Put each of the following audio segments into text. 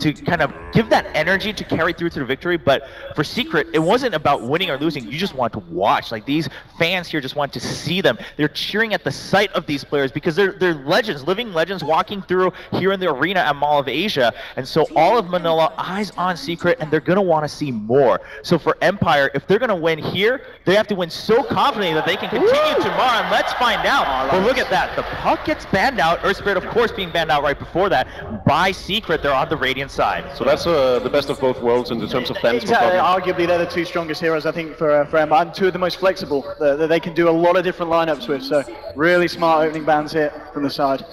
to kind of give that energy to carry through to the victory. But for Secret, it wasn't about winning or losing. You just want to watch. Like, these fans here just want to see them. They're cheering at the sight of these players because they're legends, living legends walking through here in the arena at Mall of Asia. And so all of Manila, eyes on Secret, and they're going to want to see more. So for Empire, if they're going to win here, they have to win so confidently that they can continue tomorrow, and let's find out. But look at that. The Puck gets banned out. Earth Spirit, of course, being banned out right before that by Secret. They're on the Radiant side. So that's the best of both worlds in terms of fans. Exactly. Arguably, they're the two strongest heroes, I think, for Empire, and two of the most flexible that they can do a lot of different lineups with. So really smart opening bans here from the side.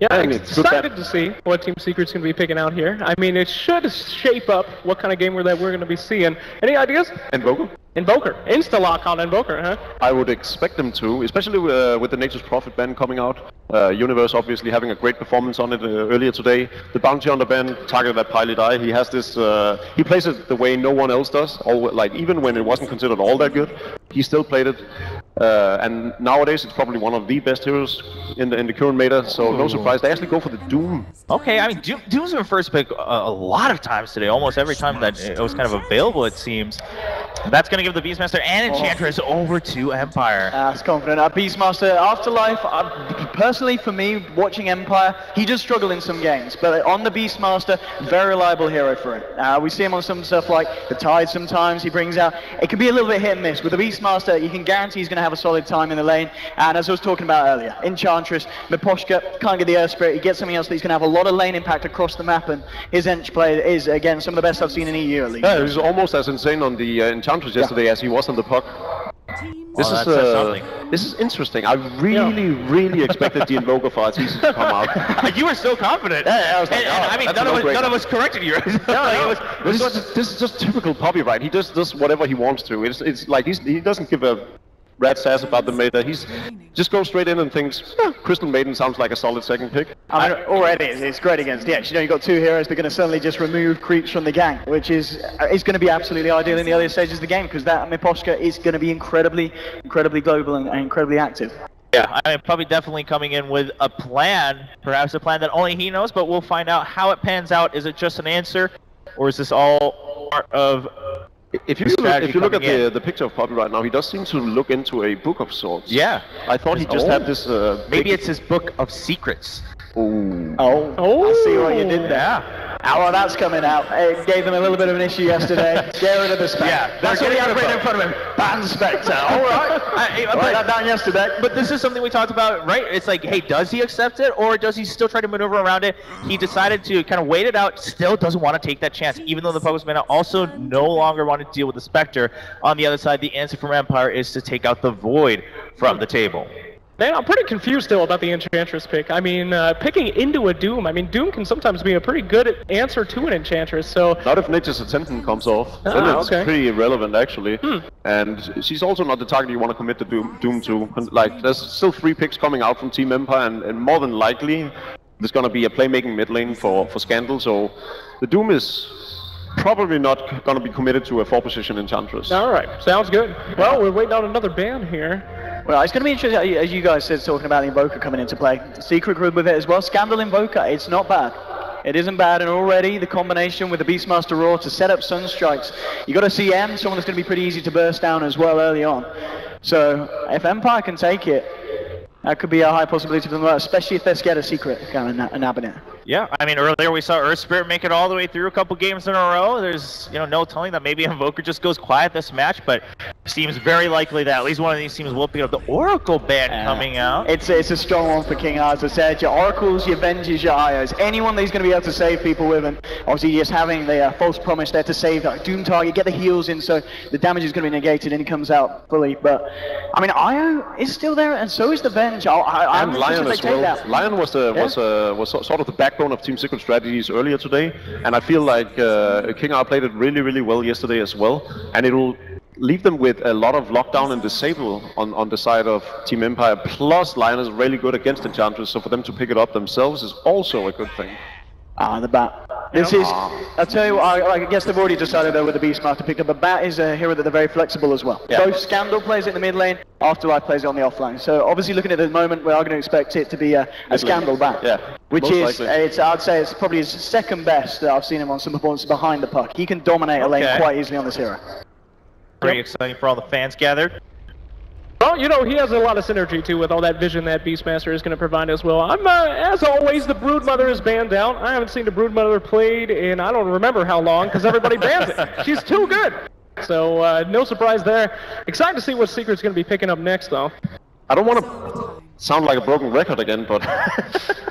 Yeah, I'm excited to see what Team Secret's going to be picking out here. I mean, it should shape up what kind of game we're going to be seeing. Any ideas? Invoker. Insta-lock on Invoker, huh? I would expect them to, especially with the Nature's Prophet ban coming out. Universe obviously having a great performance on it earlier today. The bounty on the ban targeted at PieLieDie. He has this, he plays it the way no one else does. Like, even when it wasn't considered all that good, he still played it. And nowadays, it's probably one of the best heroes in the current meta, so no surprise. They actually go for the Doom. Okay, I mean, Doom's been first pick a lot of times today, almost every time that it was kind of available, it seems. That's going to give the Beastmaster and Enchantress over to Empire. That's confident. Beastmaster, Afterlife, personally for me, watching Empire, he does struggle in some games, but on the Beastmaster, very reliable hero for him. We see him on some stuff like the Tide sometimes, he brings out, it can be a little bit hit and miss. With the Beastmaster, you can guarantee he's going to have a solid time in the lane, and as I was talking about earlier, Enchantress, Miposhka, can't get the Earth Spirit, he gets something else that he's going to have a lot of lane impact across the map, and his Ench play is, again, some of the best I've seen in EU at least. Yeah, it was almost as insane on the Enchantress yesterday as he was on the Puck. This is interesting. I really expected the Invoker for Arteezy to come out. You were so confident. Yeah, I was like, and I mean, none of us corrected you. This is just typical Puppey, right? He just does whatever he wants to. It's like he doesn't give a rat's ass about the meta. He's just goes straight in and thinks, Crystal Maiden sounds like a solid second pick. I mean, already it's great against the Edge. You know, you've got two heroes that are going to suddenly just remove creeps from the gang, which is going to be absolutely ideal in the earlier stages of the game, because that Miposhka is going to be incredibly global and incredibly active. Yeah, I mean, Puppey definitely coming in with a plan, perhaps a plan that only he knows, but we'll find out how it pans out. Is it just an answer, or is this all part of... If you look at the picture of Puppey right now, he does seem to look into a book of sorts. Yeah. I thought he just had this... maybe it's his book of secrets. Ooh. Oh. I see what you did there. Yeah. Oh, that's coming out. It gave them a little bit of an issue yesterday. Get rid of the Spectre. Yeah, that's what he had written in front of him. Ban Spectre. All right. I put that down yesterday. But this is something we talked about, right? It's like, hey, does he accept it, or does he still try to maneuver around it? He decided to kind of wait it out. Still doesn't want to take that chance, even though the Puppey's men also no longer want to deal with the Spectre. On the other side, the answer from Empire is to take out the Void from the table. Man, I'm pretty confused still about the Enchantress pick. I mean, picking into a Doom. I mean, Doom can sometimes be a pretty good answer to an Enchantress, so... Not if Nature's Attendant comes off. Then it's pretty irrelevant, actually. And she's also not the target you want to commit the Doom to. Like, there's still 3 picks coming out from Team Empire, and more than likely, there's going to be a playmaking mid lane for Scandal, so the Doom is... probably not going to be committed to a 4-position Enchantress. Alright, sounds good. Well, we're waiting on another ban here. Well, it's going to be interesting, as you guys said, talking about the Invoker coming into play. Secret group with it as well. Scandal Invoker, it's not bad. It isn't bad, and already the combination with the Beastmaster Roar to set up Sunstrikes. You've got to see someone that's going to be pretty easy to burst down as well early on. So, if Empire can take it, that could be a high possibility for them, especially if they're scared of Secret going and nabbing it. Yeah, I mean, earlier we saw Earth Spirit make it all the way through a couple games in a row. There's, no telling that maybe Invoker just goes quiet this match, but seems very likely that at least one of these teams will pick up the Oracle ban coming out. It's a strong one for King R, as I said. Your Oracles, your Venges, your Ios. Anyone that he's going to be able to save people with, and obviously just having the false promise there to save that Doom target, get the heals in, so the damage is going to be negated and he comes out fully. But, I mean, Io is still there, and so is the Venge. And Lion as well. Lion was sort of the backbone of Team Secret strategies earlier today, and I feel like King R played it really well yesterday as well, and it will leave them with a lot of lockdown and disable on the side of Team Empire. Plus, Lion is really good against Enchantress, so for them to pick it up themselves is also a good thing. The bat. This is, I'll tell you what, I guess they've already decided though with the Beastmaster picked up, but Bat is a hero that they're very flexible as well. Yeah. Both Scandal plays it in the mid lane, Afterlife plays it on the offlane. So obviously looking at the moment, we are going to expect it to be a Scandal Bat. Yeah. Which is, I'd say it's probably his second best that I've seen him on some performances behind the puck. He can dominate a lane quite easily on this hero. Pretty exciting for all the fans gathered. Well, you know, he has a lot of synergy, too, with all that vision that Beastmaster is going to provide as well. I'm, as always, the Broodmother is banned out. I haven't seen the Broodmother played in I don't remember how long, because everybody bans it. She's too good. So, no surprise there. Excited to see what Secret's going to be picking up next, though. I don't want to sound like a broken record again, but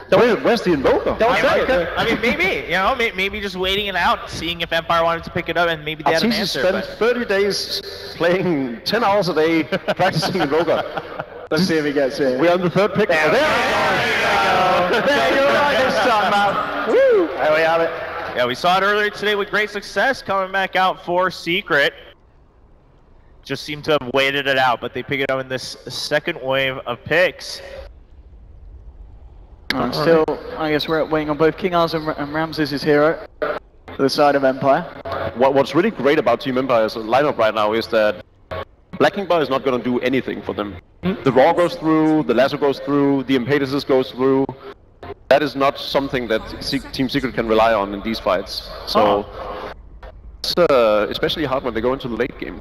where's the Invoker? Don't say it. I mean, maybe, you know, maybe just waiting it out, seeing if Empire wanted to pick it up, and maybe they had an answer. Spent 30 days playing 10 hours a day practicing Invoker. Let's see if he gets it. We're on the third pick. There we go. There you go. This time out. Woo! There we have it. Yeah, we saw it earlier today with great success coming back out for Secret. Just seem to have waited it out, but they pick it up in this second wave of picks. And still, I guess we're waiting on both King R's and Ramses' hero to the side of Empire. What's really great about Team Empire's lineup right now is that Black Empire is not going to do anything for them. The Raw goes through, the Lasso goes through, the Impetuous goes through. That is not something that Team Secret can rely on in these fights. So it's especially hard when they go into the late game.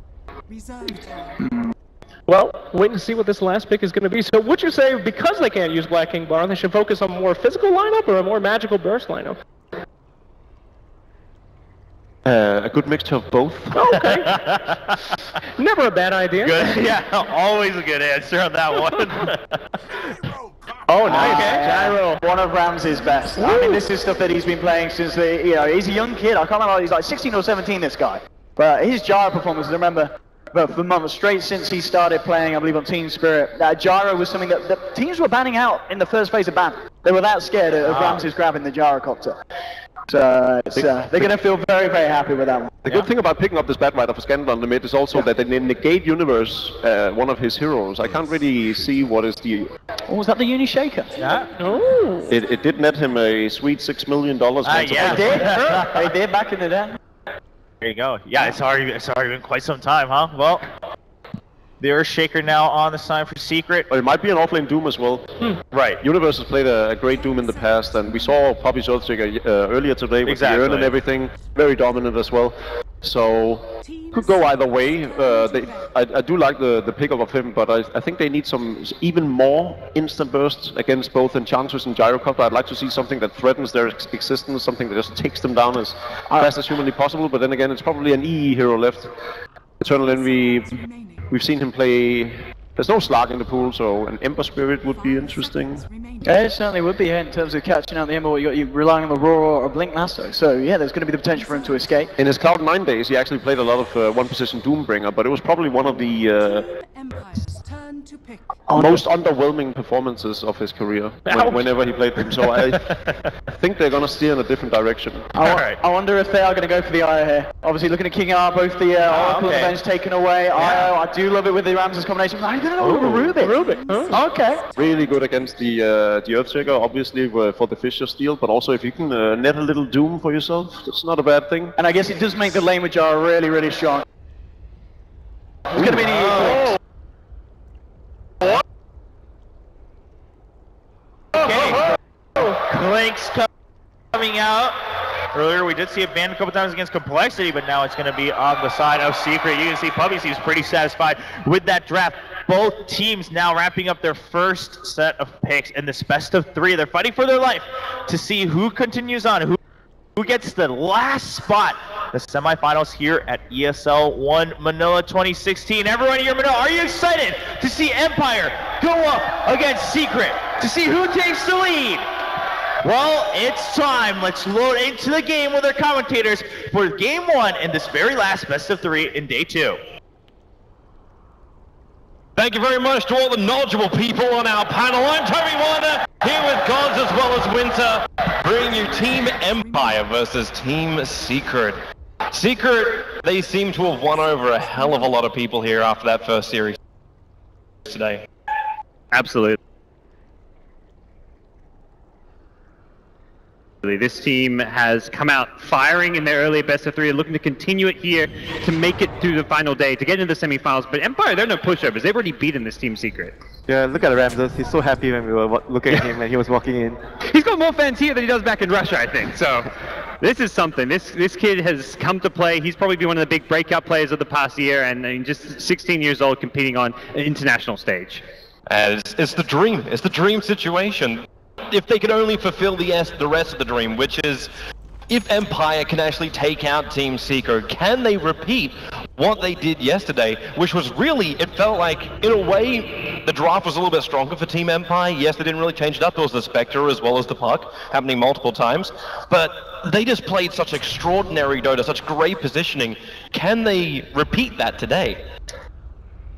Well, wait and see what this last pick is going to be. So would you say, because they can't use Black King Bar, they should focus on a more physical lineup or a more magical burst lineup? A good mixture of both. Okay. Never a bad idea. Good. Yeah, always a good answer on that one. Oh, nice. Gyro, one of Ramses' best. Ooh. I mean, this is stuff that he's been playing since the, you know, he's a young kid. I can't remember, he's like 16 or 17, this guy. But his Gyro performance, I remember, but for months straight since he started playing, I believe, on Team Spirit, that Gyro was something that the teams were banning out in the first phase of ban. They were that scared of Ramses grabbing the Gyrocopter. So it's, they're going to feel very, very happy with that one. The good thing about picking up this Batrider for Scandal on the mid is also that they negate Universe, one of his heroes. I can't really see what is the... Oh, was that the Unishaker? Yeah. Ooh. It did net him a sweet $6 million. Yeah, it did. They did back in the day. There you go. Yeah, it's already been quite some time, huh? Well, the Earthshaker now on the side for Secret. But it might be an offlane Doom as well. Right. Universe has played a great Doom in the past, and we saw Puppey's Earthshaker earlier today with the urn and everything. Very dominant as well. So, could go either way. I do like the pickup of him, but I think they need some even more instant bursts against both Enchantress and Gyrocopter. I'd like to see something that threatens their existence, something that just takes them down as fast as humanly possible, but then again, it's probably an EE hero left. Eternal Envy, we've seen him play. There's no Slark in the pool, so an Ember Spirit would be interesting. Yeah, it certainly would be, in terms of catching out the Ember, you're relying on the Aurora or Blink Lasso. So yeah, there's going to be the potential for him to escape. In his Cloud 9 days, he actually played a lot of one-position Doombringer, but it was probably one of the most underwhelming performances of his career, whenever he played them. So I think they're going to steer in a different direction. I wonder if they are going to go for the Io here. Obviously, looking at King R, both the Oracle and Venge taken away. Yeah. Io, I do love it with the Ramses combination. I don't know, Rubick. Oh. Okay. Really good against the Earthshaker, obviously, for the Fisher Steel, but also if you can net a little Doom for yourself, it's not a bad thing. And I guess it does make the lane with Jar really, really strong. It's going to be an EE. Clinkz coming out. Earlier we did see it banned a couple times against Complexity, but now it's going to be on the side of Secret. You can see Puppey seems pretty satisfied with that draft. Both teams now wrapping up their first set of picks in this best of three. They're fighting for their life to see who continues on, who gets the last spot. The semifinals here at ESL 1 Manila 2016. Everyone here in Manila, are you excited to see Empire go up against Secret to see who takes the lead? Well, it's time. Let's load into the game with our commentators for game one in this very last best of three in day two. Thank you very much to all the knowledgeable people on our panel. I'm Toby Wilder, here with Gods as well as Winter, bringing you Team Empire versus Team Secret. Secret, they seem to have won over a hell of a lot of people here after that first series today. Absolutely. This team has come out firing in their early best-of-3, looking to continue it here to make it through the final day, to get into the semifinals. But Empire, they're no pushovers. They've already beaten this Team Secret. Yeah, look at Ramses. He's so happy when we were looking at him and he was walking in. He's got more fans here than he does back in Russia, I think. So this is something. This kid has come to play. He's probably been one of the big breakout players of the past year, and just 16 years old competing on an international stage. It's the dream. It's the dream situation. If they could only fulfill the rest of the dream, which is if Empire can actually take out Team Secret, can they repeat what they did yesterday? Which was really, it felt like, in a way, the draft was a little bit stronger for Team Empire. Yes, they didn't really change it up. There was the Spectre as well as the Puck happening multiple times. But they just played such extraordinary Dota, such great positioning. Can they repeat that today?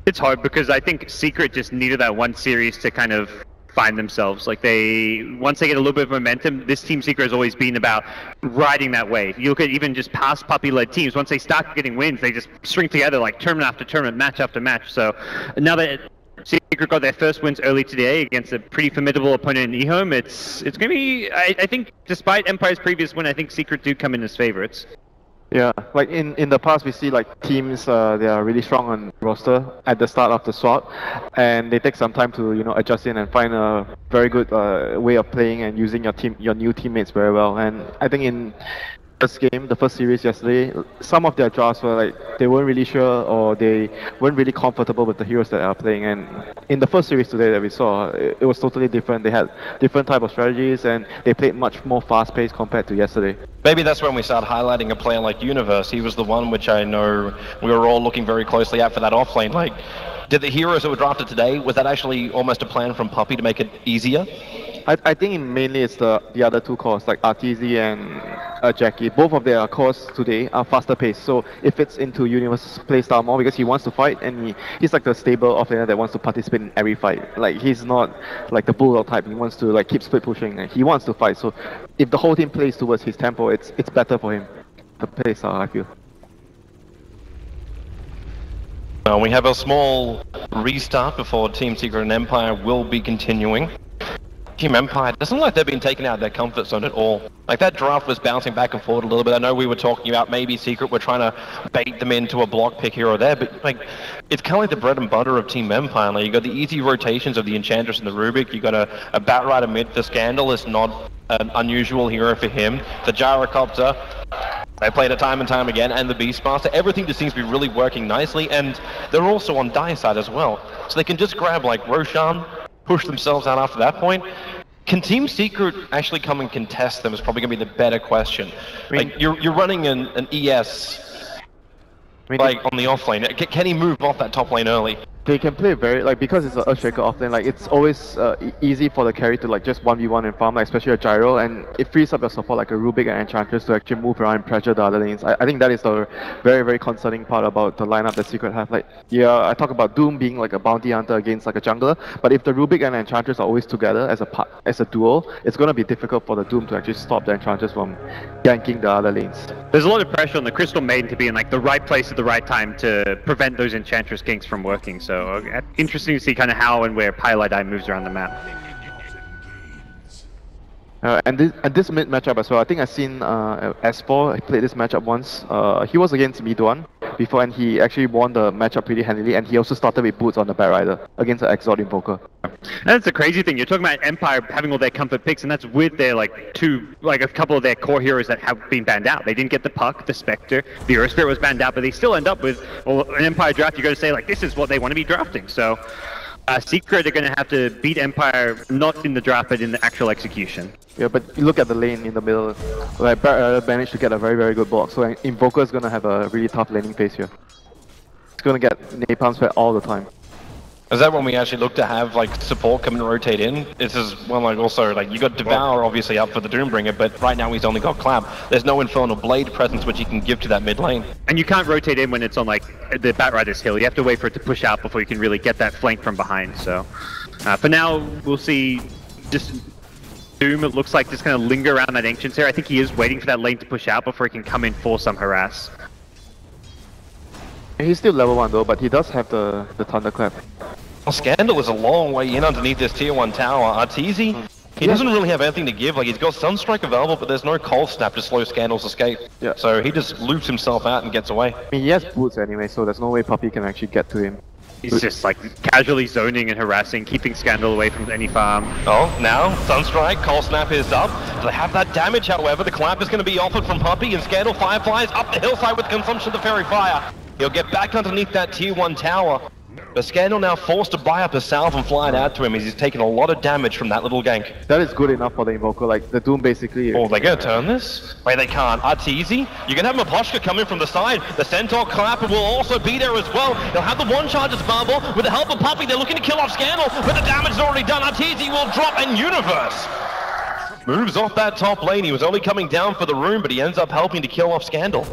It's hard because I think Secret just needed that one series to kind of find themselves. Like, once they get a little bit of momentum, this Team Secret has always been about riding that wave. You look at even just past Puppey-led teams, once they start getting wins, they just string together like tournament after tournament, match after match. So now that Secret got their first wins early today against a pretty formidable opponent in eHome, it's going to be, I think, despite Empire's previous win, I think Secret do come in as favorites. Yeah, like in the past we see like teams, they are really strong on roster at the start of the SWAT, and they take some time to, you know, adjust in and find a very good way of playing and using your new teammates very well. And I think in this game, the first series yesterday, some of their drafts were like they weren't really sure, or they weren't really comfortable with the heroes that are playing. And in the first series today that we saw, it was totally different. They had different type of strategies and they played much more fast-paced compared to yesterday. Maybe that's when we start highlighting a player like Universe. He was the one which I know we were all looking very closely at for that offlane. Like, did the heroes that were drafted today, was that actually almost a plan from Puppey to make it easier? I think mainly it's the other two cores, like Arteezy and Jackie. Both of their cores today are faster paced, so it fits into Universe's playstyle more because he wants to fight, and he's like the stable offlaner that wants to participate in every fight. Like, he's not like the bulldog type. He wants to like keep split pushing, and he wants to fight. So if the whole team plays towards his tempo, it's better for him. The playstyle, I feel. We have a small restart before Team Secret and Empire will be continuing. Team Empire, it doesn't look like they've been taken out of their comfort zone at all. Like, that draft was bouncing back and forth a little bit. I know we were talking about maybe Secret were trying to bait them into a block pick here or there, but like, it's kind of like the bread and butter of Team Empire. Like, you got the easy rotations of the Enchantress and the Rubick. You got a Batrider mid for Scandal. It's not an unusual hero for him. The Gyrocopter, they played it time and time again, and the Beastmaster. Everything just seems to be really working nicely, and they're also on die side as well. So they can just grab like Roshan, push themselves out after that point. Can Team Secret actually come and contest them is probably going to be the better question. I mean, like, you're running an ES, I mean, like, on the offlane. Can he move off that top lane early? They can play very, like, because it's an Earthshaker offlane, like, it's always easy for the carry to like just 1v1 and farm, like, especially a Gyro, and it frees up your support like a Rubick and Enchantress to actually move around and pressure the other lanes. I think that is the very, very concerning part about the lineup that Secret have. Like, yeah, I talk about Doom being like a bounty hunter against like a jungler, but if the Rubick and Enchantress are always together as a duo, it's going to be difficult for the Doom to actually stop the Enchantress from ganking the other lanes. There's a lot of pressure on the Crystal Maiden to be in like the right place at the right time to prevent those Enchantress ganks from working. So interesting to see kind of how and where PieLieDie moves around the map. And this mid matchup as well. I think I've seen S4. I played this matchup once. He was against Midwan before, and he actually won the matchup pretty handily. And he also started with boots on the Batrider against the Exalt Invoker. That's the crazy thing. You're talking about Empire having all their comfort picks, and that's with their like a couple of their core heroes that have been banned out. They didn't get the Puck, the Spectre, the Earth Spirit was banned out, but they still end up with, well, an Empire draft. You got to say like this is what they want to be drafting. So Secret are going to have to beat Empire, not in the draft, but in the actual execution. Yeah, but look at the lane in the middle. Like, Batrider managed to get a very, very good block, so Invoker is going to have a really tough laning phase here. It's going to get napalm sweat all the time. Is that when we actually look to have like support come and rotate in? This is when, like, also like you got Devour obviously up for the Doombringer, but right now he's only got Clap. There's no Infernal Blade presence which he can give to that mid lane. And you can't rotate in when it's on like the Batrider's hill. You have to wait for it to push out before you can really get that flank from behind. So for now we'll see just Doom, it looks like, just kind of linger around that Ancients here. I think he is waiting for that lane to push out before he can come in for some harass. He's still level 1 though, but he does have the Thunderclap. Well, Scandal is a long way in underneath this tier 1 tower. Arteezy, He doesn't really have anything to give. Like, he's got Sunstrike available, but there's no Cold Snap to slow Scandal's escape. Yeah. So he just loops himself out and gets away. I mean, he has boots anyway, so there's no way Puppey can actually get to him. He's just like casually zoning and harassing, keeping Scandal away from any farm. Oh, now Sunstrike, Cold Snap is up. They have that damage, however. The clamp is going to be offered from Puppey, and Scandal fireflies up the hillside with consumption of the Fairy Fire. He'll get back underneath that Tier 1 tower. But Scandal now forced to buy up a salve and fly it out to him as he's taken a lot of damage from that little gank. That is good enough for the Invoker, like the Doom basically... Oh, they're gonna turn this? Wait, they can't. Arteezy, you're gonna have Miposhka come in from the side. The Centaur Clapper will also be there as well. They'll have the one-charges bubble. With the help of Puppey, they're looking to kill off Scandal, but the damage is already done. Arteezy will drop, and Universe moves off that top lane. He was only coming down for the room, but he ends up helping to kill off Scandal.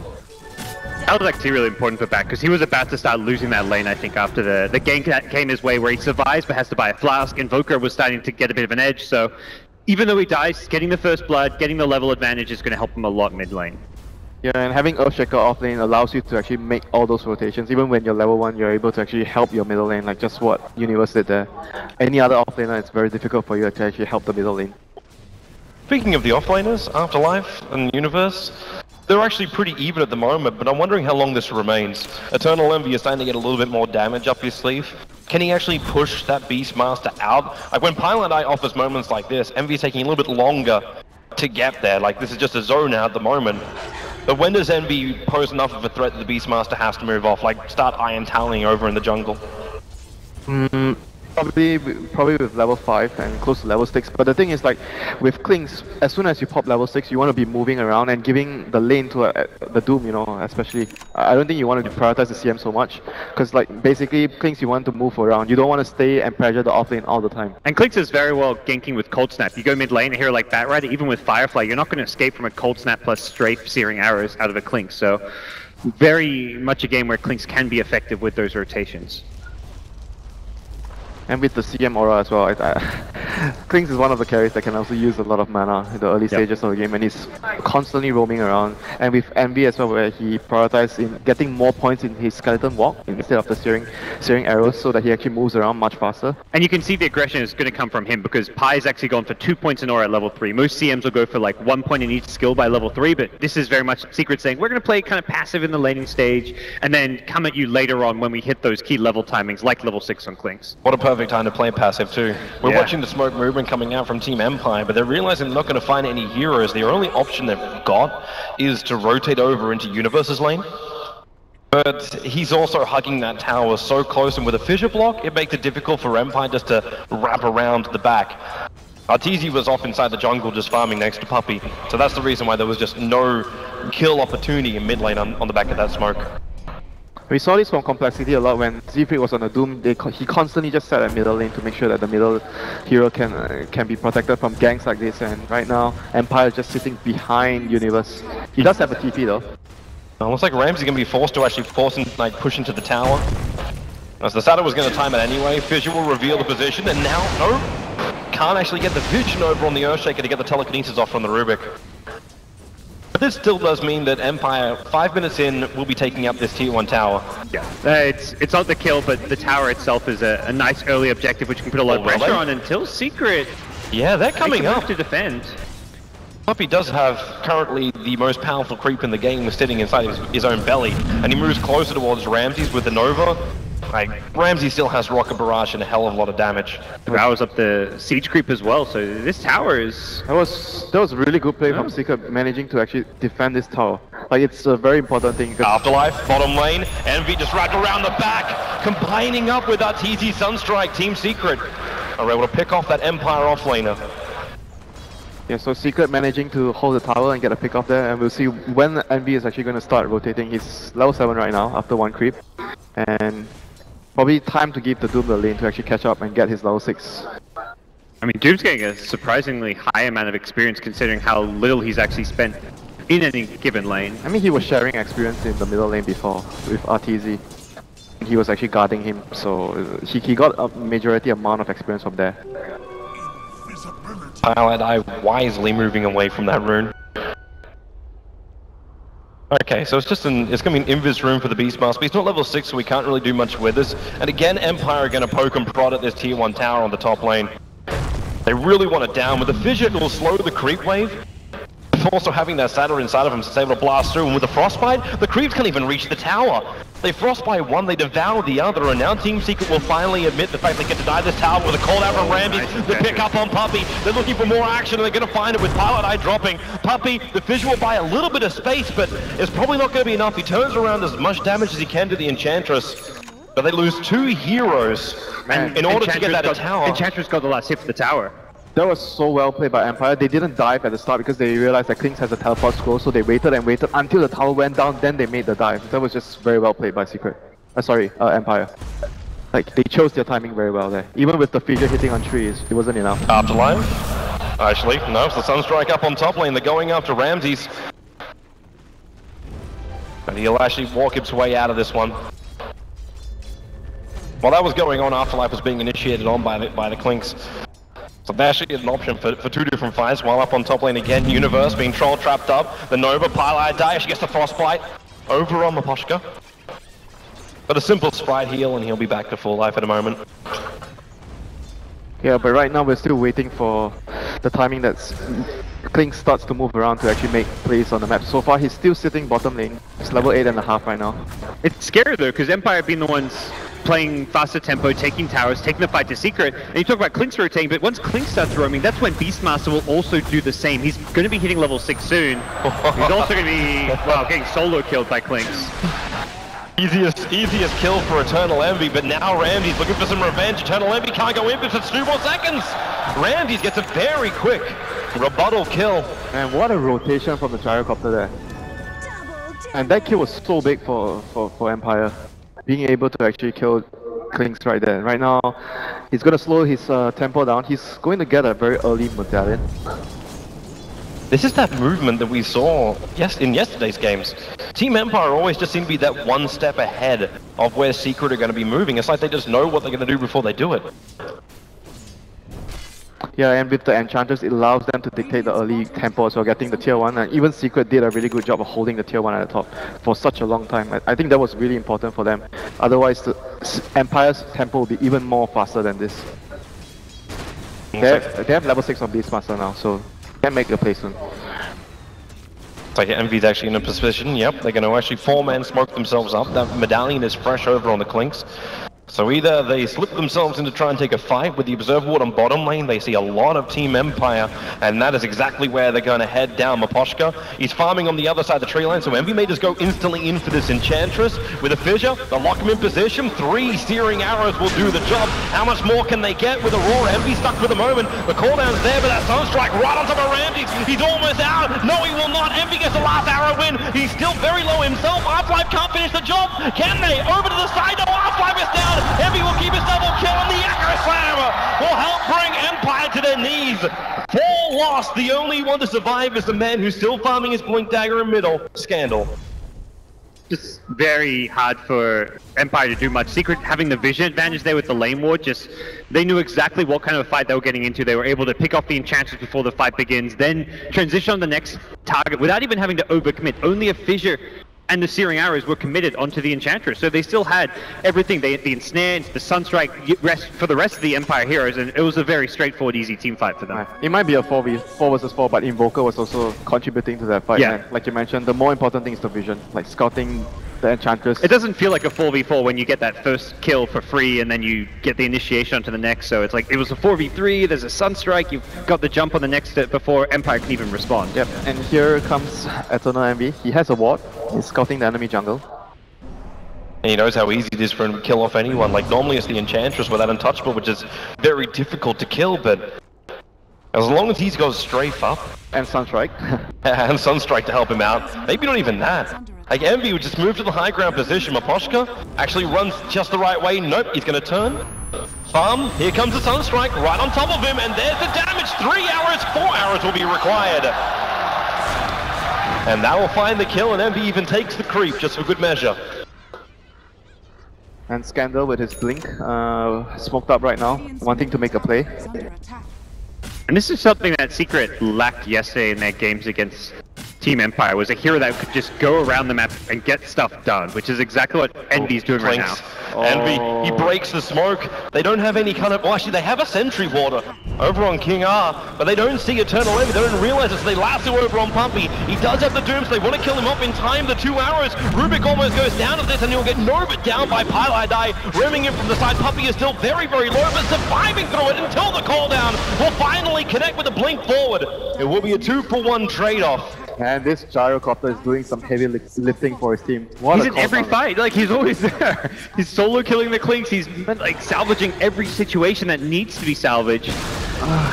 That was actually really important for Back, because he was about to start losing that lane, I think, after the gank that came his way, where he survives but has to buy a flask. Invoker was starting to get a bit of an edge, so even though he dies, getting the first blood, getting the level advantage is going to help him a lot mid lane. Yeah, and having Earthshaker off lane allows you to actually make all those rotations. Even when you're level 1, you're able to actually help your middle lane, like just what Universe did there. Any other offlaner, it's very difficult for you to actually help the middle lane. Speaking of the offlaners, Afterlife and Universe, they're actually pretty even at the moment, but I'm wondering how long this remains. Eternal Envy is starting to get a little bit more damage up his sleeve. Can he actually push that Beastmaster out? Like, when PieLieDie offers moments like this, Envy's taking a little bit longer to get there. Like, this is just a zone out at the moment. But when does Envy pose enough of a threat that the Beastmaster has to move off? Like, start Iron Toweling over in the jungle? Probably with level 5 and close to level 6, but the thing is, like, with Clinkz, as soon as you pop level 6, you want to be moving around and giving the lane to the Doom, you know, especially. I don't think you want to prioritize the CM so much, because, like, basically, Clinkz, you want to move around. You don't want to stay and pressure the offlane all the time. And Clinkz is very well ganking with Cold Snap. You go mid lane here like Batrider, even with Firefly, you're not going to escape from a Cold Snap plus strafe searing arrows out of a Clinkz, so very much a game where Clinkz can be effective with those rotations. And with the CM aura as well, Clinkz is one of the carries that can also use a lot of mana in the early stages of the game, and he's constantly roaming around. And with Envy as well, where he prioritizes in getting more points in his skeleton walk instead of the searing arrows, so that he actually moves around much faster. And you can see the aggression is going to come from him, because Pie's actually gone for 2 points in aura at level 3. Most CMs will go for like 1 point in each skill by level 3, but this is very much Secret saying, we're going to play kind of passive in the laning stage, and then come at you later on when we hit those key level timings, like level 6 on Clinkz. What a perfect time to play passive too. We're watching the smoke movement coming out from Team Empire, but they're realizing they're not going to find any heroes. Their only option they've got is to rotate over into Universe's lane. But he's also hugging that tower so close, and with a fissure block, it makes it difficult for Empire just to wrap around the back. Arteezy was off inside the jungle just farming next to Puppey, so that's the reason why there was just no kill opportunity in mid lane on the back of that smoke. We saw this from Complexity a lot when Zfreak was on the Doom. He constantly just sat at middle lane to make sure that the middle hero can be protected from ganks like this, and right now Empire is just sitting behind Universe. He does have a TP though. It looks like Ramses is going to be forced to actually push into the tower. As the Sato was going to time it anyway, Fissure will reveal the position, and now, nope, can't actually get the vision over on the Earthshaker to get the telekinesis off from the Rubick. But this still does mean that Empire, 5 minutes in, will be taking up this Tier 1 tower. Yeah, it's not the kill, but the tower itself is a nice early objective which can put a lot of pressure on until Secret. Yeah, they're coming up to defend. Puppey does have currently the most powerful creep in the game, sitting inside his own belly, and he moves closer towards Ramses with the Nova. Like, Ramsey still has Rocket Barrage and a hell of a lot of damage. Powers up the Siege Creep as well, so this tower is... That was a really good play from Secret, managing to actually defend this tower. Like, it's a very important thing. Afterlife, bottom lane, Envy just wrapped around the back, combining up with Arteezy Sunstrike. Team Secret are able to pick off that Empire offlaner. Yeah, so Secret managing to hold the tower and get a pick off there, and we'll see when Envy is actually going to start rotating. He's level 7 right now, after one creep, and... probably time to give the Doom the lane to actually catch up and get his level 6. I mean, Doom's getting a surprisingly high amount of experience considering how little he's actually spent in any given lane. I mean, he was sharing experience in the middle lane before with Arteezy. He was actually guarding him, so he got a majority amount of experience from there. PieLieDie wisely moving away from that rune. Okay, so it's going to be an invis room for the Beastmaster. He's not level 6, so we can't really do much with this. And again, Empire are going to poke and prod at this Tier 1 tower on the top lane. They really want it down. With the Fissure, it'll slow the creep wave. Also having that Satyr inside of him, so it's able to blast through, and with the Frostbite, the creeps can't even reach the tower. They Frostbite one, they devour the other, and now Team Secret will finally admit the fact they get to die this tower with a call out from Ramses, nice. The pick up on Puppey. There looking for more action, and they're going to find it with PieLieDie dropping. Puppey, the Fissure will buy a little bit of space, but it's probably not going to be enough. He turns around as much damage as he can to the Enchantress, but they lose two heroes in order to get that tower. Enchantress got the last hit for the tower. That was so well played by Empire. They didn't dive at the start because they realized that Clinkz has a teleport scroll, so they waited and waited until the tower went down, then they made the dive. That was just very well played by Secret. Empire. Like, they chose their timing very well there. Even with the figure hitting on trees, it wasn't enough. Afterlife? Actually, no, it's the Sunstrike up on top lane. They're going after Ramses. And he'll actually walk his way out of this one. While that was going on, Afterlife was being initiated on by the Clinkz. So they actually had an option for two different fights. While up on top lane again, Universe being troll trapped up. The Nova, PieLieDie die, she gets the Frostbite over on Miposhka. But a simple Sprite heal and he'll be back to full life in a moment. Yeah, but right now we're still waiting for the timing that Clinkz starts to move around to actually make plays on the map. So far he's still sitting bottom lane. It's level 8.5 right now. It's scary though, because Empire have been the ones playing faster tempo, taking towers, taking the fight to Secret. And you talk about Clinkz rotating, but once Clinkz starts roaming, that's when Beastmaster will also do the same. He's going to be hitting level 6 soon. He's also going to be, well, getting solo killed by Clinkz. Easiest kill for Eternal Envy, but now Ramses looking for some revenge. Eternal Envy can't go in, but it's 2 more seconds! Ramses gets a very quick rebuttal kill. And what a rotation from the Gyrocopter there. And that kill was so big for Empire. Being able to actually kill Clinkz right there. Right now, he's going to slow his tempo down. He's going to get a very early medallion. This is that movement that we saw in yesterday's games. Team Empire always just seem to be that one step ahead of where Secret are going to be moving. It's like they just know what they're going to do before they do it. Yeah, and with the Enchantress, it allows them to dictate the early tempo, so getting the tier 1, and even Secret did a really good job of holding the tier 1 at the top for such a long time. I think that was really important for them, otherwise the Empire's tempo will be even more faster than this. They have level 6 on Beastmaster now, so they can make the play soon. Like Envy's actually in a position, yep, they're going to actually 4-man smoke themselves up. That medallion is fresh over on the Clinkz. So either they slip themselves into try and take a fight with the Observer Ward on bottom lane, they see a lot of Team Empire, and that is exactly where they're going to head down. Miposhka, he's farming on the other side of the tree line, so Envy may just go instantly in for this Enchantress. With a Fissure, they'll lock him in position, 3 searing arrows will do the job. How much more can they get with Aurora? Envy stuck for the moment, the cooldown's there, but that Sunstrike right on top of Ramses, he's almost out, no he will not, Envy gets the last arrow win, he's still very low himself, Afterlife can't finish the job, can they? Over to the side, no, Afterlife is down! Envy will keep his double kill, and the Aggro Slam will help bring Empire to their knees. 4 lost. The only one to survive is the man who's still farming his blink dagger in middle, Scandal. Just very hard for Empire to do much. Secret having the vision advantage there with the lane ward, just they knew exactly what kind of a fight they were getting into. They were able to pick off the Enchantress before the fight begins, then transition on the next target without even having to overcommit. Only a Fissure and the searing arrows were committed onto the Enchantress, so they still had everything. They had the Ensnare, the Sunstrike, for the rest of the Empire heroes, and it was a very straightforward, easy team fight for them. It might be a 4v4 versus 4, but Invoker was also contributing to that fight. Yeah. And like you mentioned, the more important thing is the vision, like scouting the Enchantress. It doesn't feel like a 4v4 when you get that first kill for free and then you get the initiation onto the next, so it's like, it was a 4v3, there's a Sunstrike, you've got the jump on the next before Empire can even respond. Yep, and here comes Eternal Envy. He has a ward, he's scouting the enemy jungle. And he knows how easy it is for him to kill off anyone. Like, normally it's the Enchantress with that Untouchable, which is very difficult to kill, but as long as he goes strafe up. And Sunstrike. And Sunstrike to help him out. Maybe not even that. Like, Envy would just move to the high ground position. Miposhka actually runs just the right way. Nope, he's going to turn. Farm, here comes the Sunstrike right on top of him, and there's the damage. 4 hours will be required. And that will find the kill, and Envy even takes the creep just for good measure. And Scandal with his blink, smoked up right now, wanting to make a play. And this is something that Secret lacked yesterday in their games against Team Empire was a hero that could just go around the map and get stuff done, which is exactly what Envy's doing right now. Envy, he breaks the smoke. They don't have any kind of... Well, actually, they have a sentry warder over on King R, but they don't see Eternal Envy. They don't realize it, so they lasso over on Puppey. He does have the Doom, so they want to kill him off in time. The 2 arrows. Rubick almost goes down to this, and he'll get Nova down by PieLieDie, ramming him from the side. Puppey is still very, very low, but surviving through it until the call down will finally connect with a blink forward. It will be a 2-for-1 trade-off. And this Gyrocopter is doing some heavy lifting for his team. He's in every fight, like he's always there. He's solo killing the Clinkz, he's like salvaging every situation that needs to be salvaged.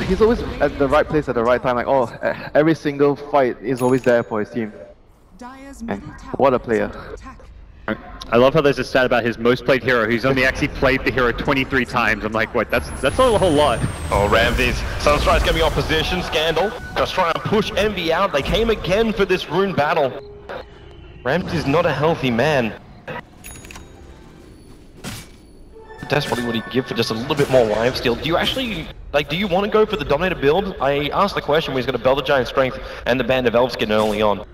He's always at the right place at the right time, like every single fight is always there for his team. And what a player. I love how there's a stat about his most played hero. He's only actually played the hero 23 times. I'm like, what? That's not a whole lot. Oh, Ramses. Sunstrike's gonna be off position. Scandal just trying to push Envy out. They came again for this rune battle. Ramses is not a healthy man. Desperately would he give for just a little bit more life steal. Do you actually, like, do you want to go for the Dominator build? I asked the question when he's gonna build the Giant Strength and the Band of Elfskin early on.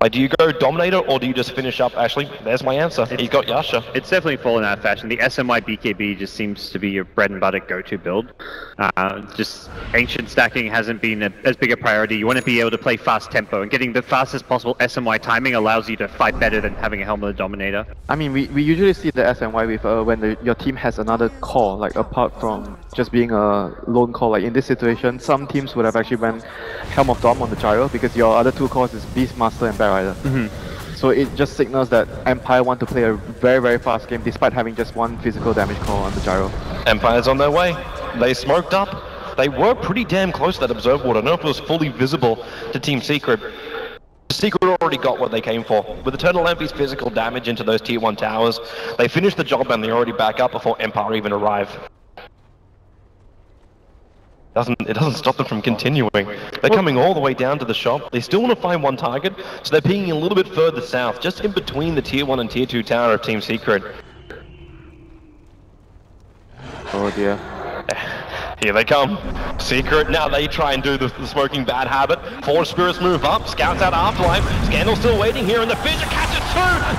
Like, do you go Dominator, or do you just finish up? Actually, there's my answer. He's got Yasha. It's definitely fallen out of fashion. The SMY BKB just seems to be your bread and butter go-to build. Just ancient stacking hasn't been as big a priority. You want to be able to play fast tempo, and getting the fastest possible SMY timing allows you to fight better than having a Helm of the Dominator. I mean, we usually see the SMY with when your team has another core, like apart from just being a lone core. Like in this situation, some teams would have actually went Helm of Dom on the Gyro, because your other 2 cores is Beastmaster and Batrider. So it just signals that Empire want to play a very, very fast game despite having just 1 physical damage call on the Gyro. Empire's on their way. They smoked up. They were pretty damn close to that Observe Ward. I don't know if it was fully visible to Team Secret. Secret already got what they came for. With Eternal Envy's physical damage into those Tier 1 towers, they finished the job and they already back up before Empire even arrived. It doesn't stop them from continuing. They're coming all the way down to the shop. They still want to find 1 target, so they're pinging a little bit further south, just in between the Tier 1 and Tier 2 tower of Team Secret. Oh dear. Here they come. Secret, now they try and do the smoking bad habit. 4 spirits move up, scouts out Afterlife. Scandal's still waiting here, and the Fissure catches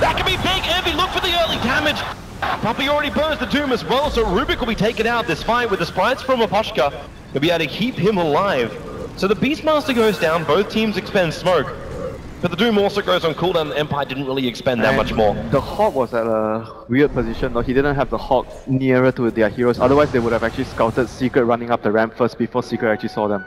2! That can be big! Envy, look for the early damage! Puppey already burns the Doom as well, so Rubick will be taken out this fight with the sprites from Miposhka. They'll be able to keep him alive. So the Beastmaster goes down, both teams expend smoke. But the Doom also goes on cooldown, the Empire didn't really expend that much more. The Hawk was at a weird position though, he didn't have the Hawk nearer to their heroes, otherwise they would have actually scouted Secret running up the ramp first before Secret actually saw them.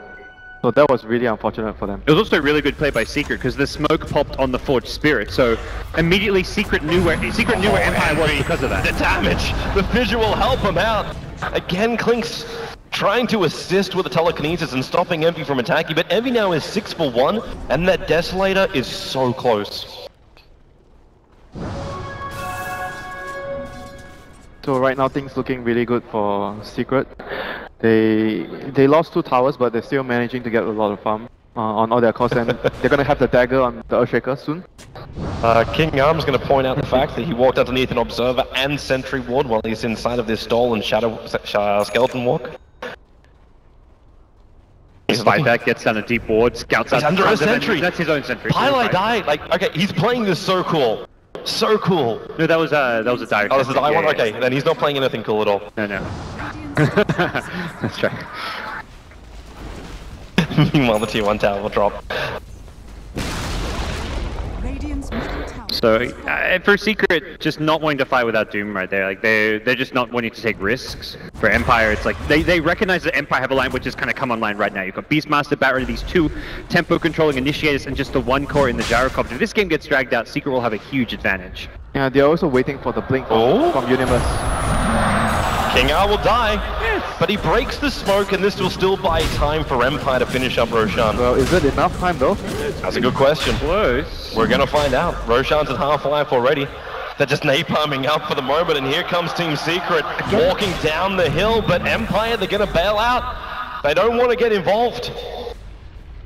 So that was really unfortunate for them. It was also a really good play by Secret, because the smoke popped on the Forged Spirit, so immediately Secret knew where Empire was because of that. The damage! The visual help him out! Again, Clinkz trying to assist with the telekinesis and stopping Envy from attacking, but Envy now is 6 for 1, and that Desolator is so close. So right now things looking really good for Secret. They lost 2 towers, but they're still managing to get a lot of farm on all their costs, and they're gonna have the dagger on the Earthshaker soon. King Arm's gonna point out the fact that he walked underneath an Observer and Sentry Ward while he's inside of this stolen Skeleton Walk. His buyback gets down a deep ward, scouts out under a sentry. That's his own sentry. PieLieDie, like, okay, he's playing this so cool. So cool. No, that was a dire. Oh, that was a dire one? Okay, then he's not playing anything cool at all. No. That's right. Meanwhile, the Tier 1 tower will drop. So, for Secret, just not wanting to fight without Doom right there. Like, they're just not wanting to take risks. For Empire, it's like, they recognize that Empire have a line which has kind of come online right now. You've got Beastmaster, Batrider, these 2 tempo-controlling initiators, and just the 1 core in the Gyrocopter. If this game gets dragged out, Secret will have a huge advantage. Yeah, they're also waiting for the blink from Universe. King R will die, but he breaks the smoke, and this will still buy time for Empire to finish up Roshan. Well, is it enough time though? That's a good question. Close. We're gonna find out. Roshan's at half life already. They're just napalming up for the moment, and here comes Team Secret walking down the hill, but Empire, they're gonna bail out. They don't want to get involved.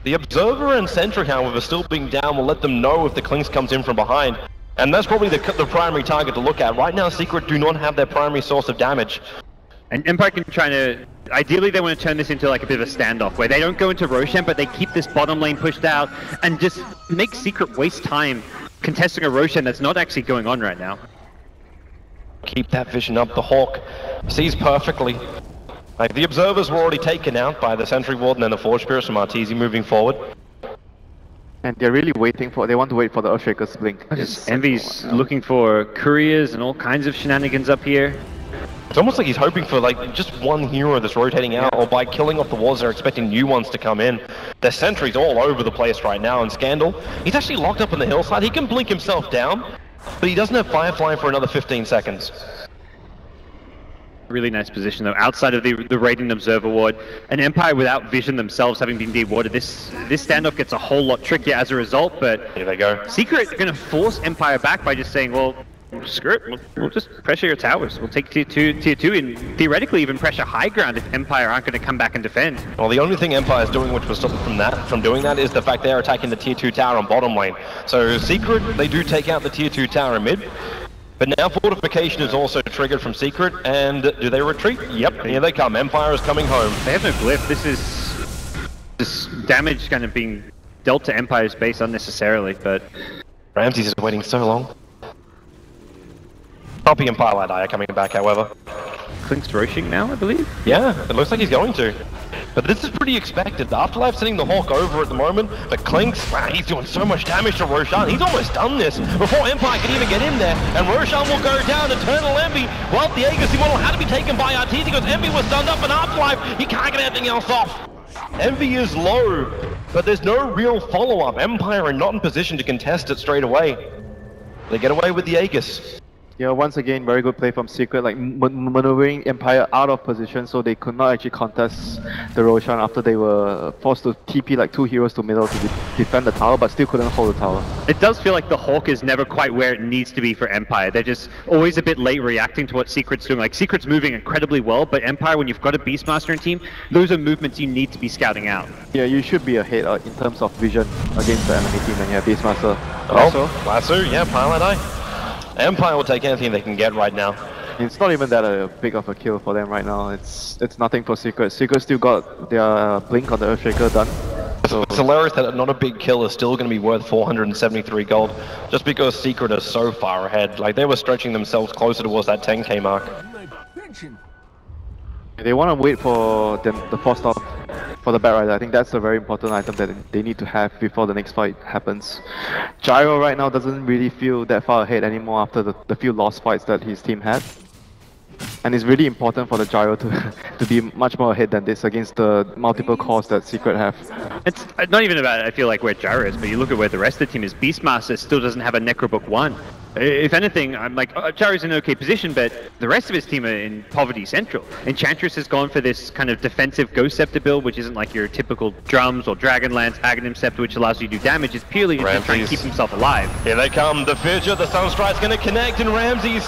The Observer and Sentry, however, still being down, will let them know if the Clinkz comes in from behind. And that's probably the primary target to look at. Right now, Secret do not have their primary source of damage. And Empire can try to Ideally, they want to turn this into like a bit of a standoff where they don't go into Roshan, but they keep this bottom lane pushed out and just make Secret waste time contesting a Roshan that's not actually going on right now. Keep that vision up. The Hawk sees perfectly. Like, the observers were already taken out by the Sentry Warden and the Forge Spirits from Arteezy moving forward. And they're really waiting for, they want to wait for the Earthshaker's blink. Envy's looking for couriers and all kinds of shenanigans up here. It's almost like he's hoping for like just one hero that's rotating out, or by killing off the walls they're expecting new ones to come in. Their sentries all over the place right now, and Scandal, he's actually locked up on the hillside. He can blink himself down, but he doesn't have Firefly for another 15 seconds. Really nice position though, outside of the Radiant Observer Ward. An Empire without vision themselves having been dewarded, this standoff gets a whole lot trickier as a result, but... Here they go. Secret are going to force Empire back by just saying, well, screw it, we'll just pressure your towers. We'll take tier 2 and theoretically even pressure high ground if Empire aren't going to come back and defend. Well, the only thing Empire is doing which will stop them from doing that is the fact they're attacking the tier 2 tower on bottom lane. So Secret, they do take out the tier 2 tower in mid. But now fortification is also triggered from Secret, and do they retreat? Yep, here they come. Empire is coming home. They have no glyph. This damage kind of being dealt to Empire's base unnecessarily, but... Ramses is waiting so long. Puppey and PieLieDie are coming back, however. Clinkz rushing now, I believe? Yeah, it looks like he's going to. But this is pretty expected. The Afterlife sending the Hawk over at the moment, but Clinkz, wow, he's doing so much damage to Roshan. He's almost done this before Empire can even get in there, and Roshan will go down. Eternal Envy, well, the Aegis model had to be taken by Arteezy because Envy was stunned up, and Afterlife, he can't get anything else off. Envy is low, but there's no real follow-up. Empire are not in position to contest it straight away. They get away with the Aegis. Yeah, once again, very good play from Secret, like maneuvering Empire out of position so they could not actually contest the Roshan after they were forced to TP like two heroes to middle to defend the tower, but still couldn't hold the tower. It does feel like the Hawk is never quite where it needs to be for Empire. They're just always a bit late reacting to what Secret's doing. Like, Secret's moving incredibly well, but Empire, when you've got a Beastmaster in team, those are movements you need to be scouting out. Yeah, you should be ahead in terms of vision against the enemy team when you have Beastmaster. Oh, Lasso, yeah, PieLieDie. Empire will take anything they can get right now. It's not even that big of a kill for them right now. It's nothing for Secret. Secret still got their blink on the Earthshaker done. So it's hilarious that not a big kill is still going to be worth 473 gold, just because Secret is so far ahead. Like, they were stretching themselves closer towards that 10k mark. They want to wait for the 4-star for the Batrider. I think that's a very important item that they need to have before the next fight happens. Gyro right now doesn't really feel that far ahead anymore after the few lost fights that his team had. And it's really important for the Gyro to be much more ahead than this against the multiple cores that Secret have. It's not even about, I feel like, where Gyro is, but you look at where the rest of the team is. Beastmaster still doesn't have a Necrobook 1. If anything, I'm like, Gyro's in an okay position, but the rest of his team are in poverty central. Enchantress has gone for this kind of defensive Ghost Scepter build, which isn't like your typical drums or Dragonlance, Aghanim Scepter, which allows you to do damage. It's purely just trying to keep himself alive. Here they come, the Fidget, the Sunstrike's going to connect, and Ramses,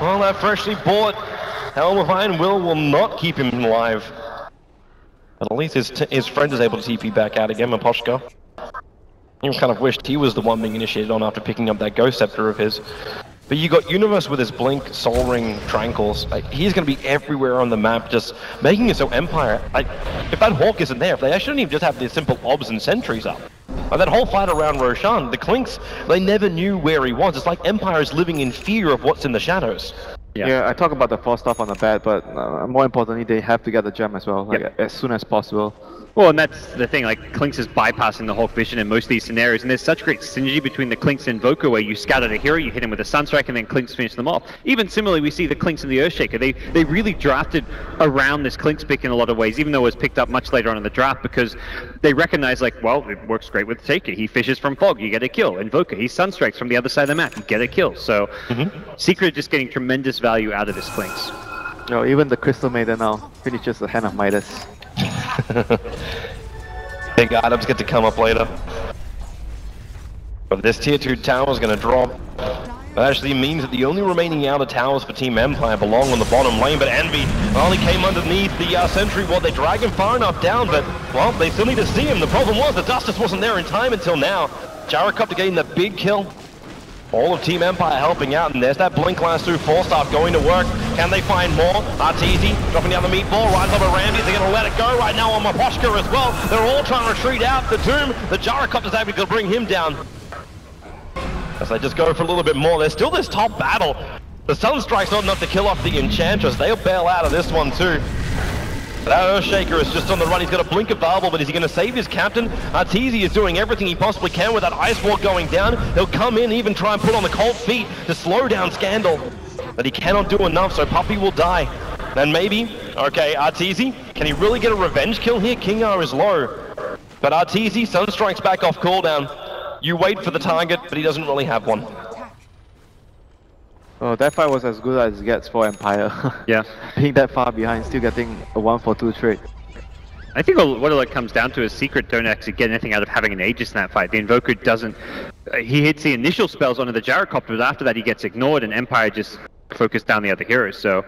well, that freshly bought Helm of Iron will not keep him alive. At least his friend is able to TP back out again, Miposhka. He kind of wished he was the one being initiated on after picking up that Ghost Scepter of his. But you got Universe with his Blink, Soul Ring, Tranquils. Like, he's going to be everywhere on the map, just making it so Empire... Like, if that Hawk isn't there, if they shouldn't even just have the simple obs and sentries up. Like, that whole fight around Roshan, the Clinkz, they never knew where he was. It's like Empire is living in fear of what's in the shadows. Yeah, I talk about the 4-star on the bad, but more importantly, they have to get the gem as well, like, as soon as possible. Well, and that's the thing, like, Clinkz is bypassing the Hawk vision in most of these scenarios, and there's such great synergy between the Clinkz and Invoker, where you scout out a hero, you hit him with a Sunstrike, and then Clinkz finish them off. Even similarly, we see the Clinkz and the Earthshaker. They really drafted around this Clinkz pick in a lot of ways, even though it was picked up much later on in the draft, because they recognize, like, well, it works great with Taker. He fishes from Fog, you get a kill. Invoker, he Sunstrikes from the other side of the map, you get a kill. So, Secret just getting tremendous value out of this Clinkz. No, even the Crystal Maiden now finishes the hand of Midas. Big items get to come up later. But this tier 2 tower is going to drop. That actually means that the only remaining outer towers for Team Empire belong on the bottom lane, but Envy only came underneath the sentry ward. They drag him far enough down, but, well, they still need to see him. The problem was the dust just wasn't there in time until now. Gyrocopter getting the big kill. All of Team Empire helping out, and there's that Blink Lasso 4-star going to work. Can they find more? Arteezy dropping down the meatball, rides up a Ramses, they're going to let it go right now on Miposhka as well. They're all trying to retreat out. The Doom, the Gyrocopter's able to bring him down. As they just go for a little bit more, there's still this top battle. The Sunstrike's not enough to kill off the Enchantress. They'll bail out of this one too. That Earthshaker is just on the run. He's got a blink available, but is he going to save his captain? Arteezy is doing everything he possibly can with that Ice Wall going down. He'll come in, even try and put on the cold feet to slow down Scandal. But he cannot do enough, so Puppey will die. And maybe, okay, Arteezy, can he really get a revenge kill here? King R is low. But Arteezy, Sunstrike's back off cooldown. You wait for the target, but he doesn't really have one. Oh, that fight was as good as it gets for Empire. Yeah. Being that far behind, still getting a 1-for-2 trade. I think what it comes down to is Secret don't actually get anything out of having an Aegis in that fight. The Invoker doesn't... he hits the initial spells onto the Gyrocopter, but after that he gets ignored and Empire just focused down the other heroes, so...